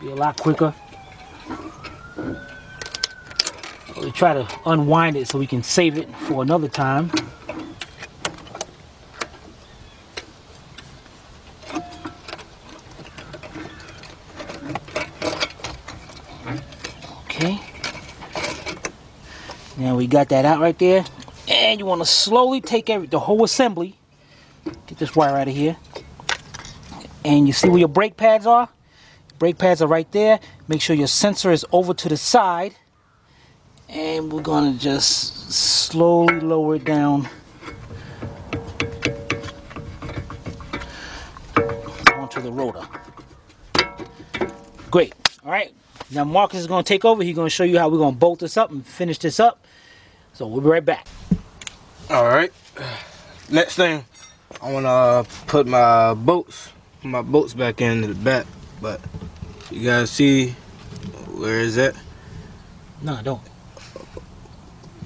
It'll be a lot quicker. We try to unwind it so we can save it for another time. Now we got that out right there, and you want to slowly take every, the whole assembly, get this wire out of here, and you see where your brake pads are? Brake pads are right there. Make sure your sensor is over to the side, and we're going to just slowly lower it down onto the rotor. Great. All right. Now Marcus is going to take over. He's going to show you how we're going to bolt this up and finish this up. So we'll be right back. All right. Next thing, I want to put my bolts, my bolts back into the back. But you guys see where is that? No, I don't.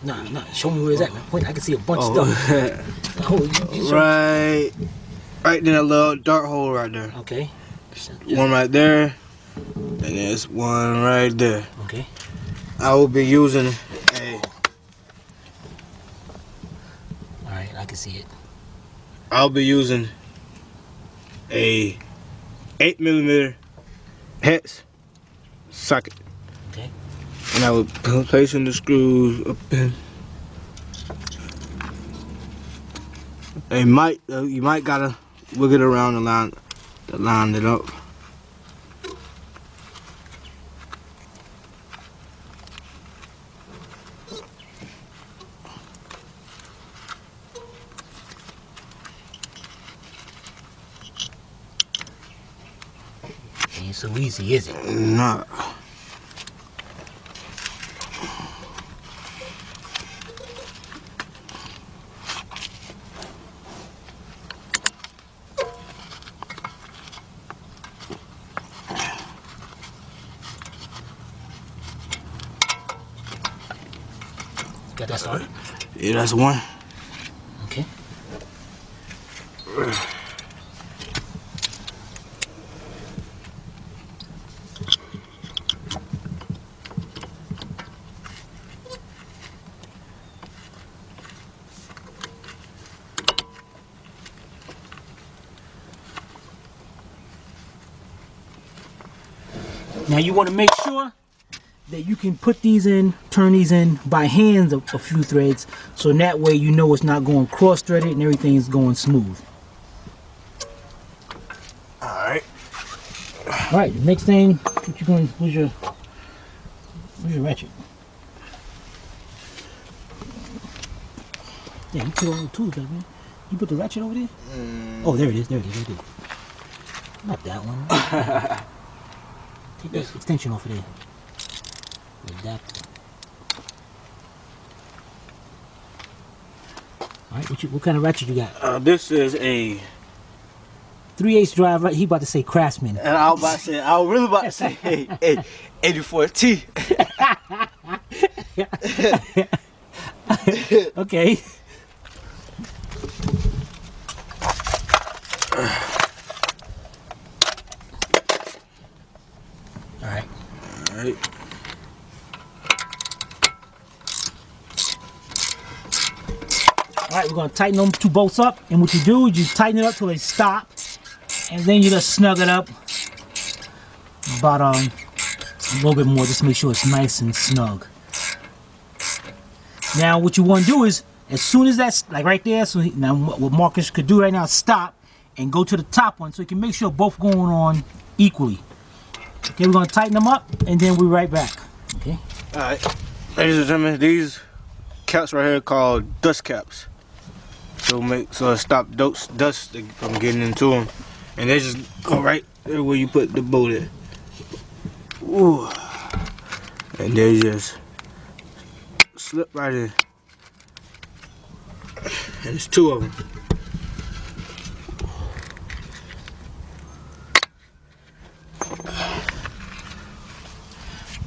No, no. Show me where is that. Wait, I can see a bunch oh. of stuff. oh, you, you right, right in that little dark hole right there. Okay. One right there. And there's one right there. Okay. I will be using a. Alright, I can see it. I'll be using a eight millimeter hex socket. Okay. And I will be placing the screws up in. They might, uh, you might gotta wiggle it around the line, to line it up. So easy, is it? No. Got that started? Yeah, that's one. Okay. Now you want to make sure that you can put these in, turn these in by hand a, a few threads, so in that way you know it's not going cross-threaded and everything is going smooth. Alright. Alright, the next thing, what you going to, where's your, where's your ratchet? Yeah, you put all the tools back, man. You put the ratchet over there? Mm. Oh, there it is, there it is, there it is. Not that one. Take this extension off of there. Adapter. Alright, what, what kind of ratchet you got? Uh, this is a three eighths drive, right? He about to say Craftsman. And I was about to say, I was really about to say hey, eighty-four T. Okay. Alright, we're going to tighten them two bolts up, and what you do is you tighten it up till they stop, and then you just snug it up about um, a little bit more just to make sure it's nice and snug. Now what you want to do is, as soon as that's, like right there, so he, now what Marcus could do right now is stop and go to the top one so you can make sure both going on equally. Okay, we're going to tighten them up, and then we're right back. Okay. Alright, ladies and gentlemen, these caps right here are called dust caps. So make so it stop dust dust from getting into them, and they just go right there where you put the bolt in. Ooh, and they just slip right in. There's two of them.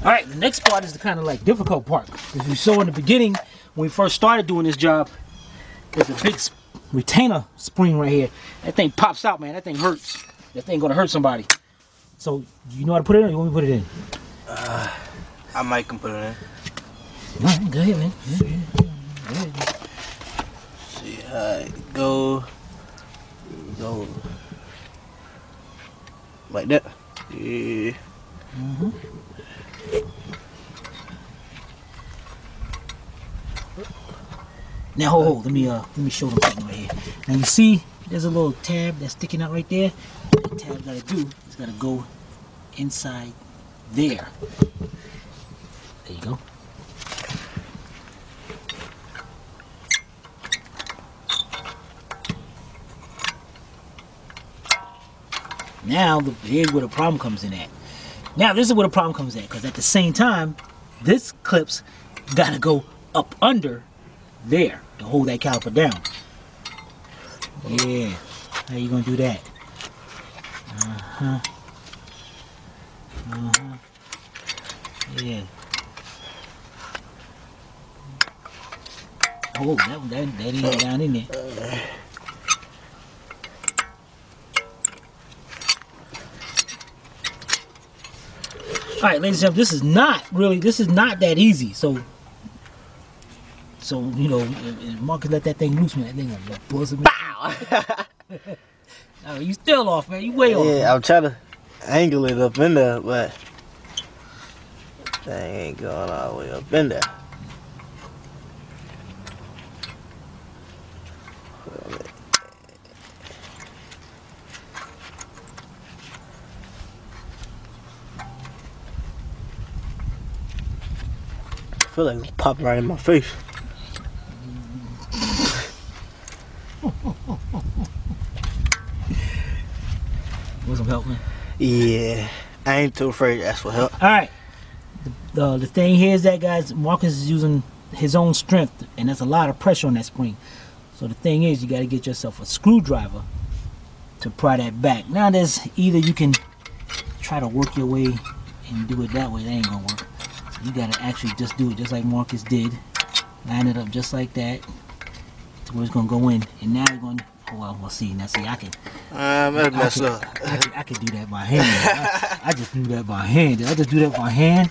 All right, the next part is the kind of like difficult part. As we saw in the beginning, when we first started doing this job, there's a big retainer spring right here. That thing pops out, man. That thing hurts. That thing gonna hurt somebody. So you know how to put it in, or you want me to put it in? Uh, I might can put it in. All right, go ahead, man. Go ahead. Go ahead. See how it go. Go. Like that. Yeah. Mm-hmm. Now hold, hold, let me uh, let me show them something right here. Now you see, there's a little tab that's sticking out right there. What the tab gotta do is gotta go inside there. There you go. Now the, here's where the problem comes in at. Now this is where the problem comes in, because at the same time, this clip's gotta go up under there to hold that caliper down. Yeah, how you gonna do that? Uh-huh. Uh-huh. Yeah. Oh, that that that ain't down in there. Alright, ladies and gentlemen, this is not really, this is not that easy. So, so you know, if, if Mark let that thing loose, man, that thing gonna buzz me. Wow! No, you still off, man. You way off. Yeah, I'm trying to angle it up in there, but that thing ain't going all the way up in there. I feel like it's popping right in my face. Want some help, man? Yeah, I ain't too afraid to ask for help. All right. The, uh, the thing here is that, guys, Marcus is using his own strength, and there's a lot of pressure on that spring. So the thing is, you got to get yourself a screwdriver to pry that back. Now, there's either you can try to work your way and do it that way. That ain't going to work. You gotta actually just do it just like Marcus did. Line it up just like that to where it's gonna go in. And now you're gonna, oh well, we'll see. Now see, I can um, I, I, mess can, up. I, can, I can do that by hand. I, I just do that by hand. I just do that by hand.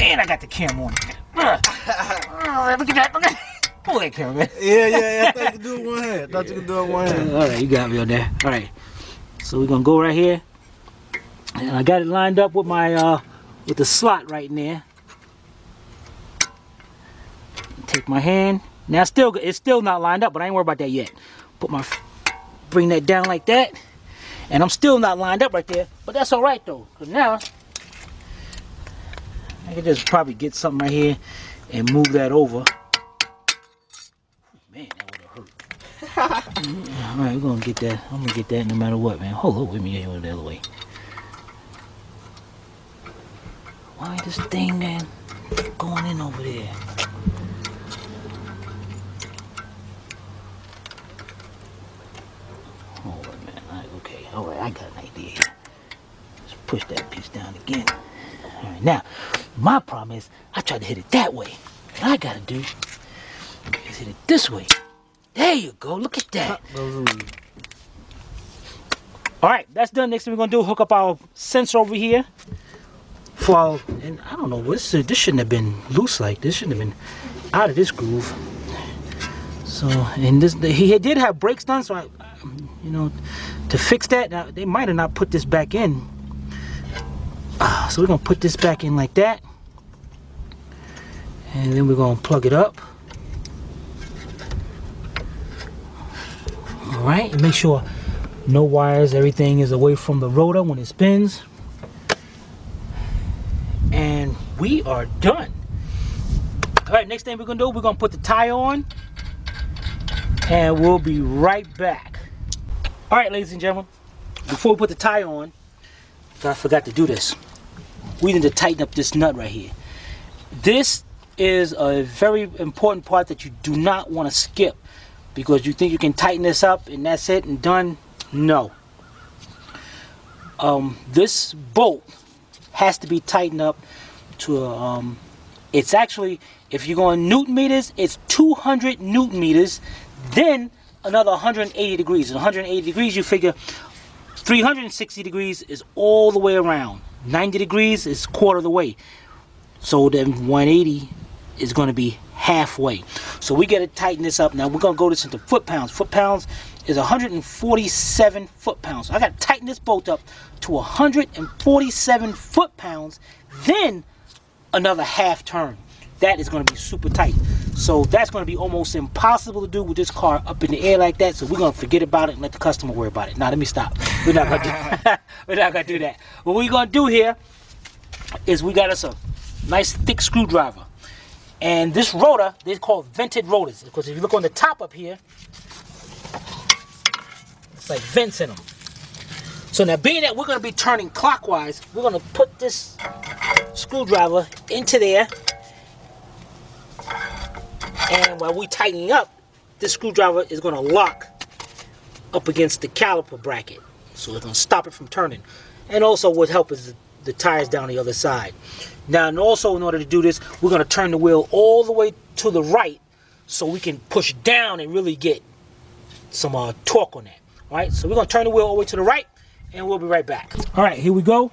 And I got the camera on. Look at that, look at that. Pull that camera, man. Yeah, yeah, yeah. I thought you could do it with one hand. I thought you could do it with one hand. Alright, you got me on there. Alright. So we're gonna go right here. And I got it lined up with my uh with the slot right in there. Take my hand. Now it's still, it's still not lined up, but I ain't worried about that yet. Put my, bring that down like that, and I'm still not lined up right there. But that's all right though, because now I can just probably get something right here and move that over. Man, that would have hurt. All right, we're gonna get that. I'm gonna get that no matter what, man. Hold on, let me go the other way. Why this thing, man, going in over there? Hold on, man. All right, okay, all right, I got an idea. Let's push that piece down again. All right, now, my problem is I tried to hit it that way. What I got to do is hit it this way. There you go. Look at that. All right, that's done. Next thing we're going to do, hook up our sensor over here. Well, and I don't know, this, this shouldn't have been loose like this. Shouldn't have been out of this groove. So, and this, he did have brakes done, so I, you know, to fix that, now, they might have not put this back in. Uh, so we're going to put this back in like that. And then we're going to plug it up. All right, and make sure no wires, everything is away from the rotor when it spins. We are done. All right, next thing we're gonna do, we're gonna put the tire on and we'll be right back. All right, ladies and gentlemen, before we put the tire on, I forgot to do this. We need to tighten up this nut right here. This is a very important part that you do not want to skip, because you think you can tighten this up and that's it and done. No. Um, this bolt has to be tightened up to a, um, it's actually, if you're going newton meters, it's two hundred newton meters, then another one hundred eighty degrees. And one hundred eighty degrees, you figure three hundred sixty degrees is all the way around. ninety degrees is quarter of the way. So then one eighty is going to be halfway. So we got to tighten this up. Now we're going to go this into foot-pounds. Foot-pounds is one hundred forty-seven foot-pounds. So I got to tighten this bolt up to one hundred forty-seven foot-pounds, then another half turn. That is going to be super tight. So that's going to be almost impossible to do with this car up in the air like that. So we're going to forget about it and let the customer worry about it. Now let me stop. We're not going to we're not going to do that. What we're going to do here is we got us a nice thick screwdriver. And this rotor, they're called vented rotors, because if you look on the top up here, it's like vents in them. So now, being that we're going to be turning clockwise, we're going to put this screwdriver into there. And while we're tightening up, this screwdriver is going to lock up against the caliper bracket. So it's going to stop it from turning. And also what helps is the, the tires down the other side. Now, and also in order to do this, we're going to turn the wheel all the way to the right so we can push down and really get some uh, torque on that. All right, so we're going to turn the wheel all the way to the right, and we'll be right back. All right, here we go.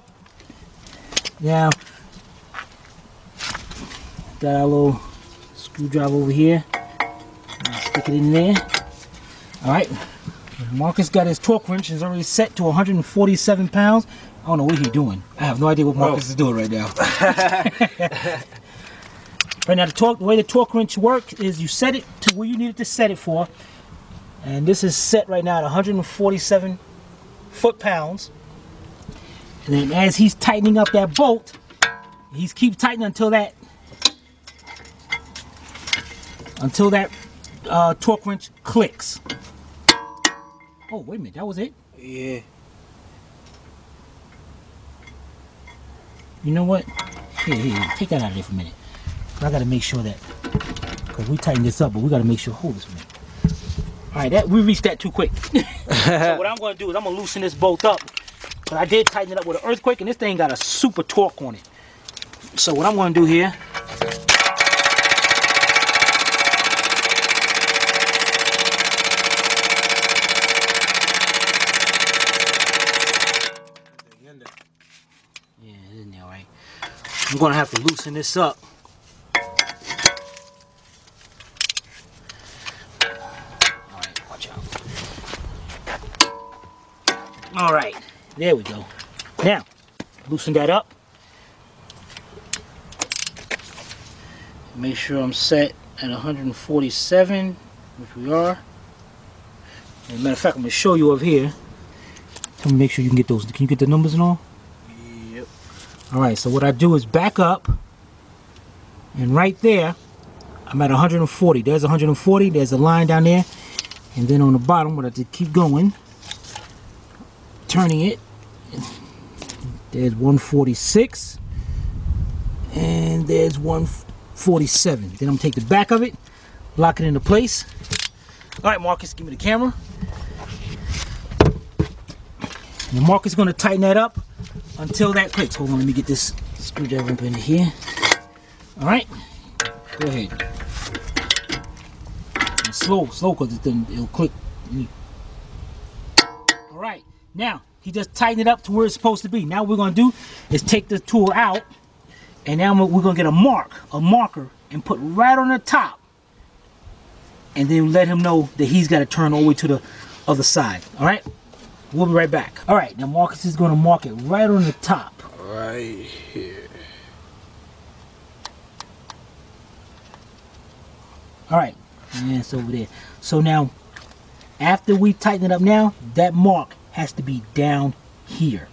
Now, got our little screwdriver over here. Stick it in there. All right, Marcus got his torque wrench. It's already set to one hundred forty-seven pounds. I don't know what he's doing. I have no idea what Marcus Whoa. is doing right now. Right now, the, torque, the way the torque wrench works is you set it to where you need it to set it for. And this is set right now at one hundred forty-seven foot-pounds. And then as he's tightening up that bolt, he's keep tightening until that until that uh, torque wrench clicks. Oh, wait a minute, that was it? Yeah. You know what? Here, here, take that out of there for a minute. I gotta make sure that, because we tighten this up, but we gotta make sure, hold this a minute. All right, that, we reached that too quick. So what I'm going to do is I'm going to loosen this bolt up. But I did tighten it up with an earthquake, and this thing got a super torque on it. So what I'm going to do here, yeah, it's in there, right? I'm going to have to loosen this up. All right, there we go. Now, loosen that up. Make sure I'm set at one hundred forty-seven, which we are. As a matter of fact, I'm gonna show you over here. Let me make sure you can get those. Can you get the numbers and all? Yep. All right, so what I do is back up, and right there, I'm at one hundred forty. There's one hundred forty, there's a line down there. And then on the bottom, what I did, keep going. Turning it, there's one forty-six, and there's one forty-seven. Then I'm gonna take the back of it, lock it into place. All right, Marcus, give me the camera. And Marcus is gonna tighten that up until that clicks. Hold on, let me get this screwdriver up into here. All right, go ahead. And slow, slow, because it'll click. All right. Now, he just tightened it up to where it's supposed to be. Now what we're going to do is take the tool out, and now we're going to get a mark, a marker, and put right on the top. And then let him know that he's got to turn all the way to the other side. All right? We'll be right back. All right, now Marcus is going to mark it right on the top. Right here. All right, and it's over there. So now, after we tighten it up now, that mark has to be down here.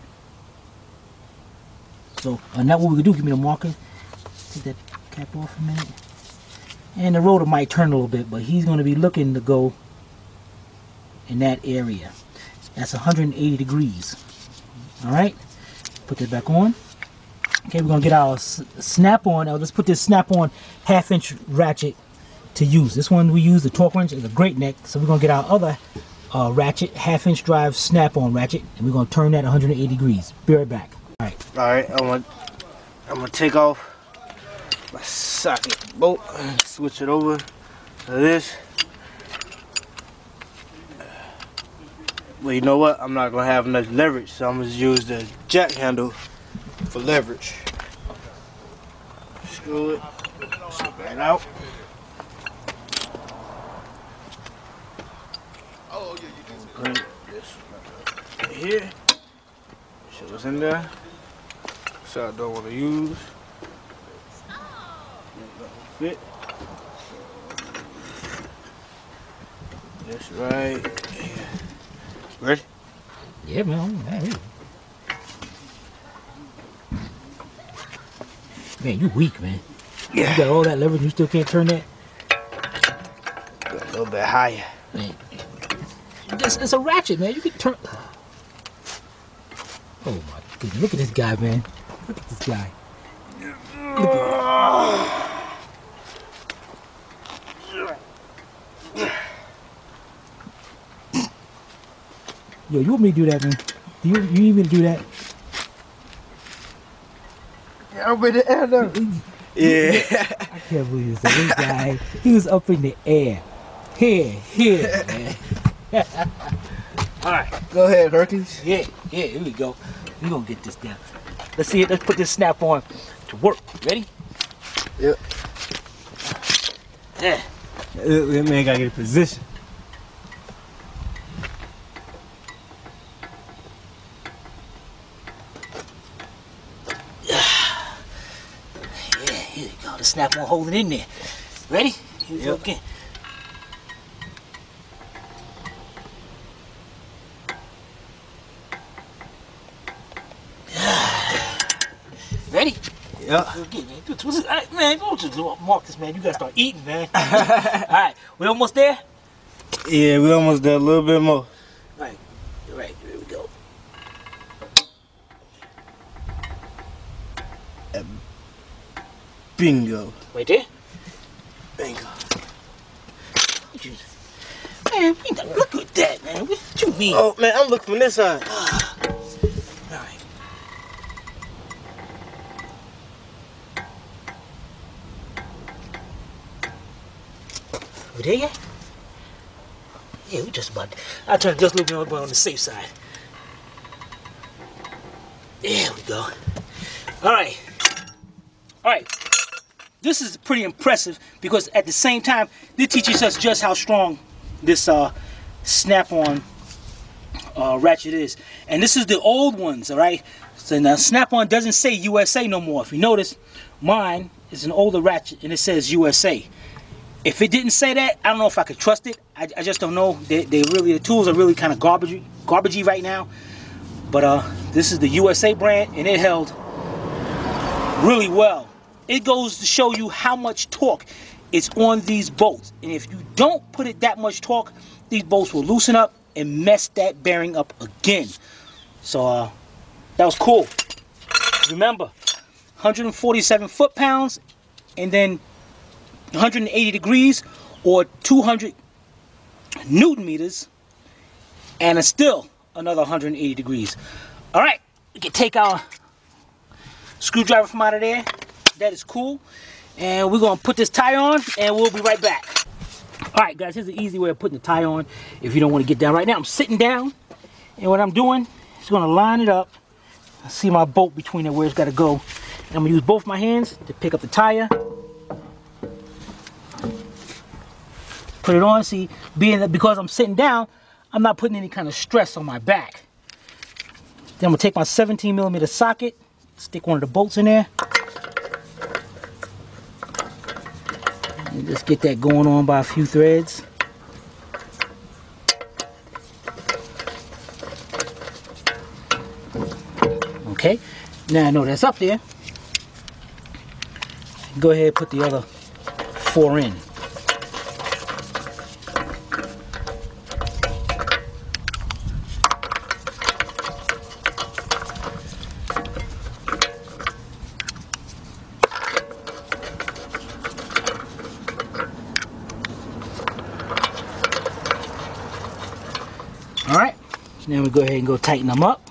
So uh, now what we can do, give me the marker. Take that cap off a minute. And the rotor might turn a little bit, but he's going to be looking to go in that area. That's one hundred eighty degrees. All right. Put that back on. Okay, we're going to get our Snap-on. Now let's put this Snap-on half-inch ratchet to use. This one we use, the torque wrench, is a great neck. So we're going to get our other Uh, ratchet, half inch drive Snap-on ratchet, and we're going to turn that one hundred eighty degrees. Be right back. All right. Alright, I'm gonna, I'm gonna take off my socket bolt, switch it over to this. Well, you know what? I'm not gonna have enough leverage, so I'm gonna use the jack handle for leverage. Screw it, slip that out. Bring this right here. Shit was in there, so I don't want to use. Fit. This right here. Ready? Yeah, man. Man, you weak, man. Yeah. You got all that leverage, you still can't turn that? Go a little bit higher. Man. It's, it's a ratchet, man. You can turn. Oh my goodness! Look at this guy, man. Look at this guy. Look at this. Yo, you want me to do that, man? Do you you even do that? Yeah, I'm in the air though. Yeah. I can't believe this. This guy, he was up in the air. Here, here, man. Alright, go ahead, Hercules. Yeah, yeah, here we go. We're gonna get this down. Let's see it, let's put this snap on to work. Ready? Yep. Yeah. That man gotta get in position. Yeah, here we go. The snap on holding in there. Ready? Here we go again. Yeah. Man, don't just mark this, man. You gotta start eating, man. Alright, we almost there? Yeah, we almost there. A little bit more. Alright, alright, here we go. Bingo. Right there? Bingo. Man, we not, look at that, man. What you mean? Oh, man, I'm looking from this side. Over there yet? Yeah, we just about. I turned just a little bit on the safe side. There we go. All right, all right. This is pretty impressive because at the same time, this teaches us just how strong this uh, Snap-on uh, ratchet is. And this is the old ones, all right. So now Snap-on doesn't say U S A no more. If you notice, mine is an older ratchet and it says U S A. If it didn't say that, I don't know if I could trust it. I, I just don't know. They, they really, the tools are really kind of garbagey, garbagey right now. But uh, this is the U S A brand, and it held really well. It goes to show you how much torque is on these bolts. And if you don't put it that much torque, these bolts will loosen up and mess that bearing up again. So uh, that was cool. Remember, one hundred forty-seven foot-pounds, and then one hundred eighty degrees or two hundred newton meters, and it's still another one hundred eighty degrees. All right, we can take our screwdriver from out of there. That is cool. And we're gonna put this tie on and we'll be right back. All right, guys, here's the easy way of putting the tie on if you don't want to get down right now. I'm sitting down, and what I'm doing is gonna line it up. I see my bolt between it where it's got to go, and I'm gonna use both my hands to pick up the tire. Put it on. See, being that because I'm sitting down, I'm not putting any kind of stress on my back. Then I'm gonna take my seventeen millimeter socket, stick one of the bolts in there, and just get that going on by a few threads. Okay, now I know that's up there. Go ahead and put the other four in. Now we go ahead and go tighten them up.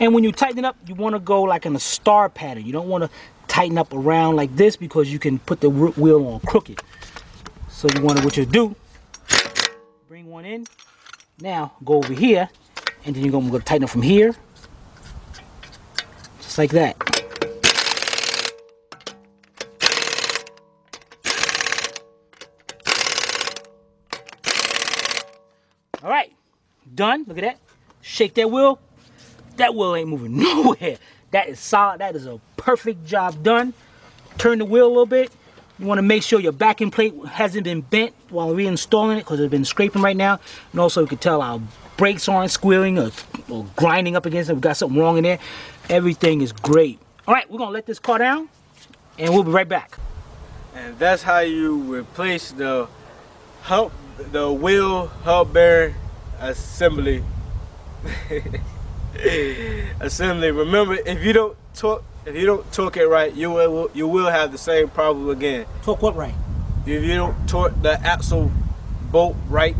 And when you tighten it up, you want to go like in a star pattern. You don't want to tighten up around like this because you can put the wheel on crooked. So you want to, what you do, bring one in. Now go over here, and then you're going to go tighten it from here, just like that. All right, done. Look at that. Shake that wheel. That wheel ain't moving nowhere. That is solid. That is a perfect job done. Turn the wheel a little bit. You want to make sure your backing plate hasn't been bent while reinstalling it, because it's been scraping right now. And also you can tell our brakes aren't squealing or, or grinding up against it. We've got something wrong in there. Everything is great. All right, we're going to let this car down and we'll be right back. And that's how you replace the hump, the wheel hub bearing assembly. Assembly. Remember, if you don't torque, if you don't torque it right, you will you will have the same problem again. Torque what right? If you don't torque the axle bolt right,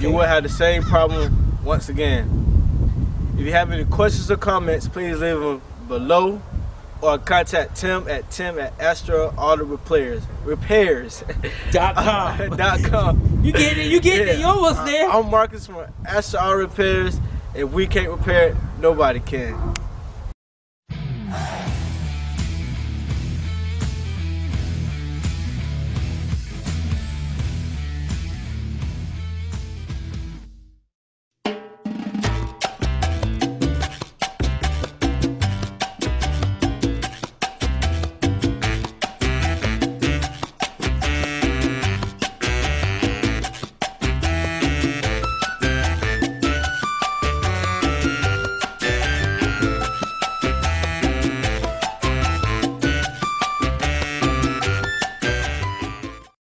you will have the same problem once again. If you have any questions or comments, please leave them below, or contact Tim at Tim at Astral Auto Repairs. Repairs. Dot com. Dot com. You get it. You get yeah. it. You almost there. I'm Marcus from Astral Auto Repairs. If we can't repair it, nobody can.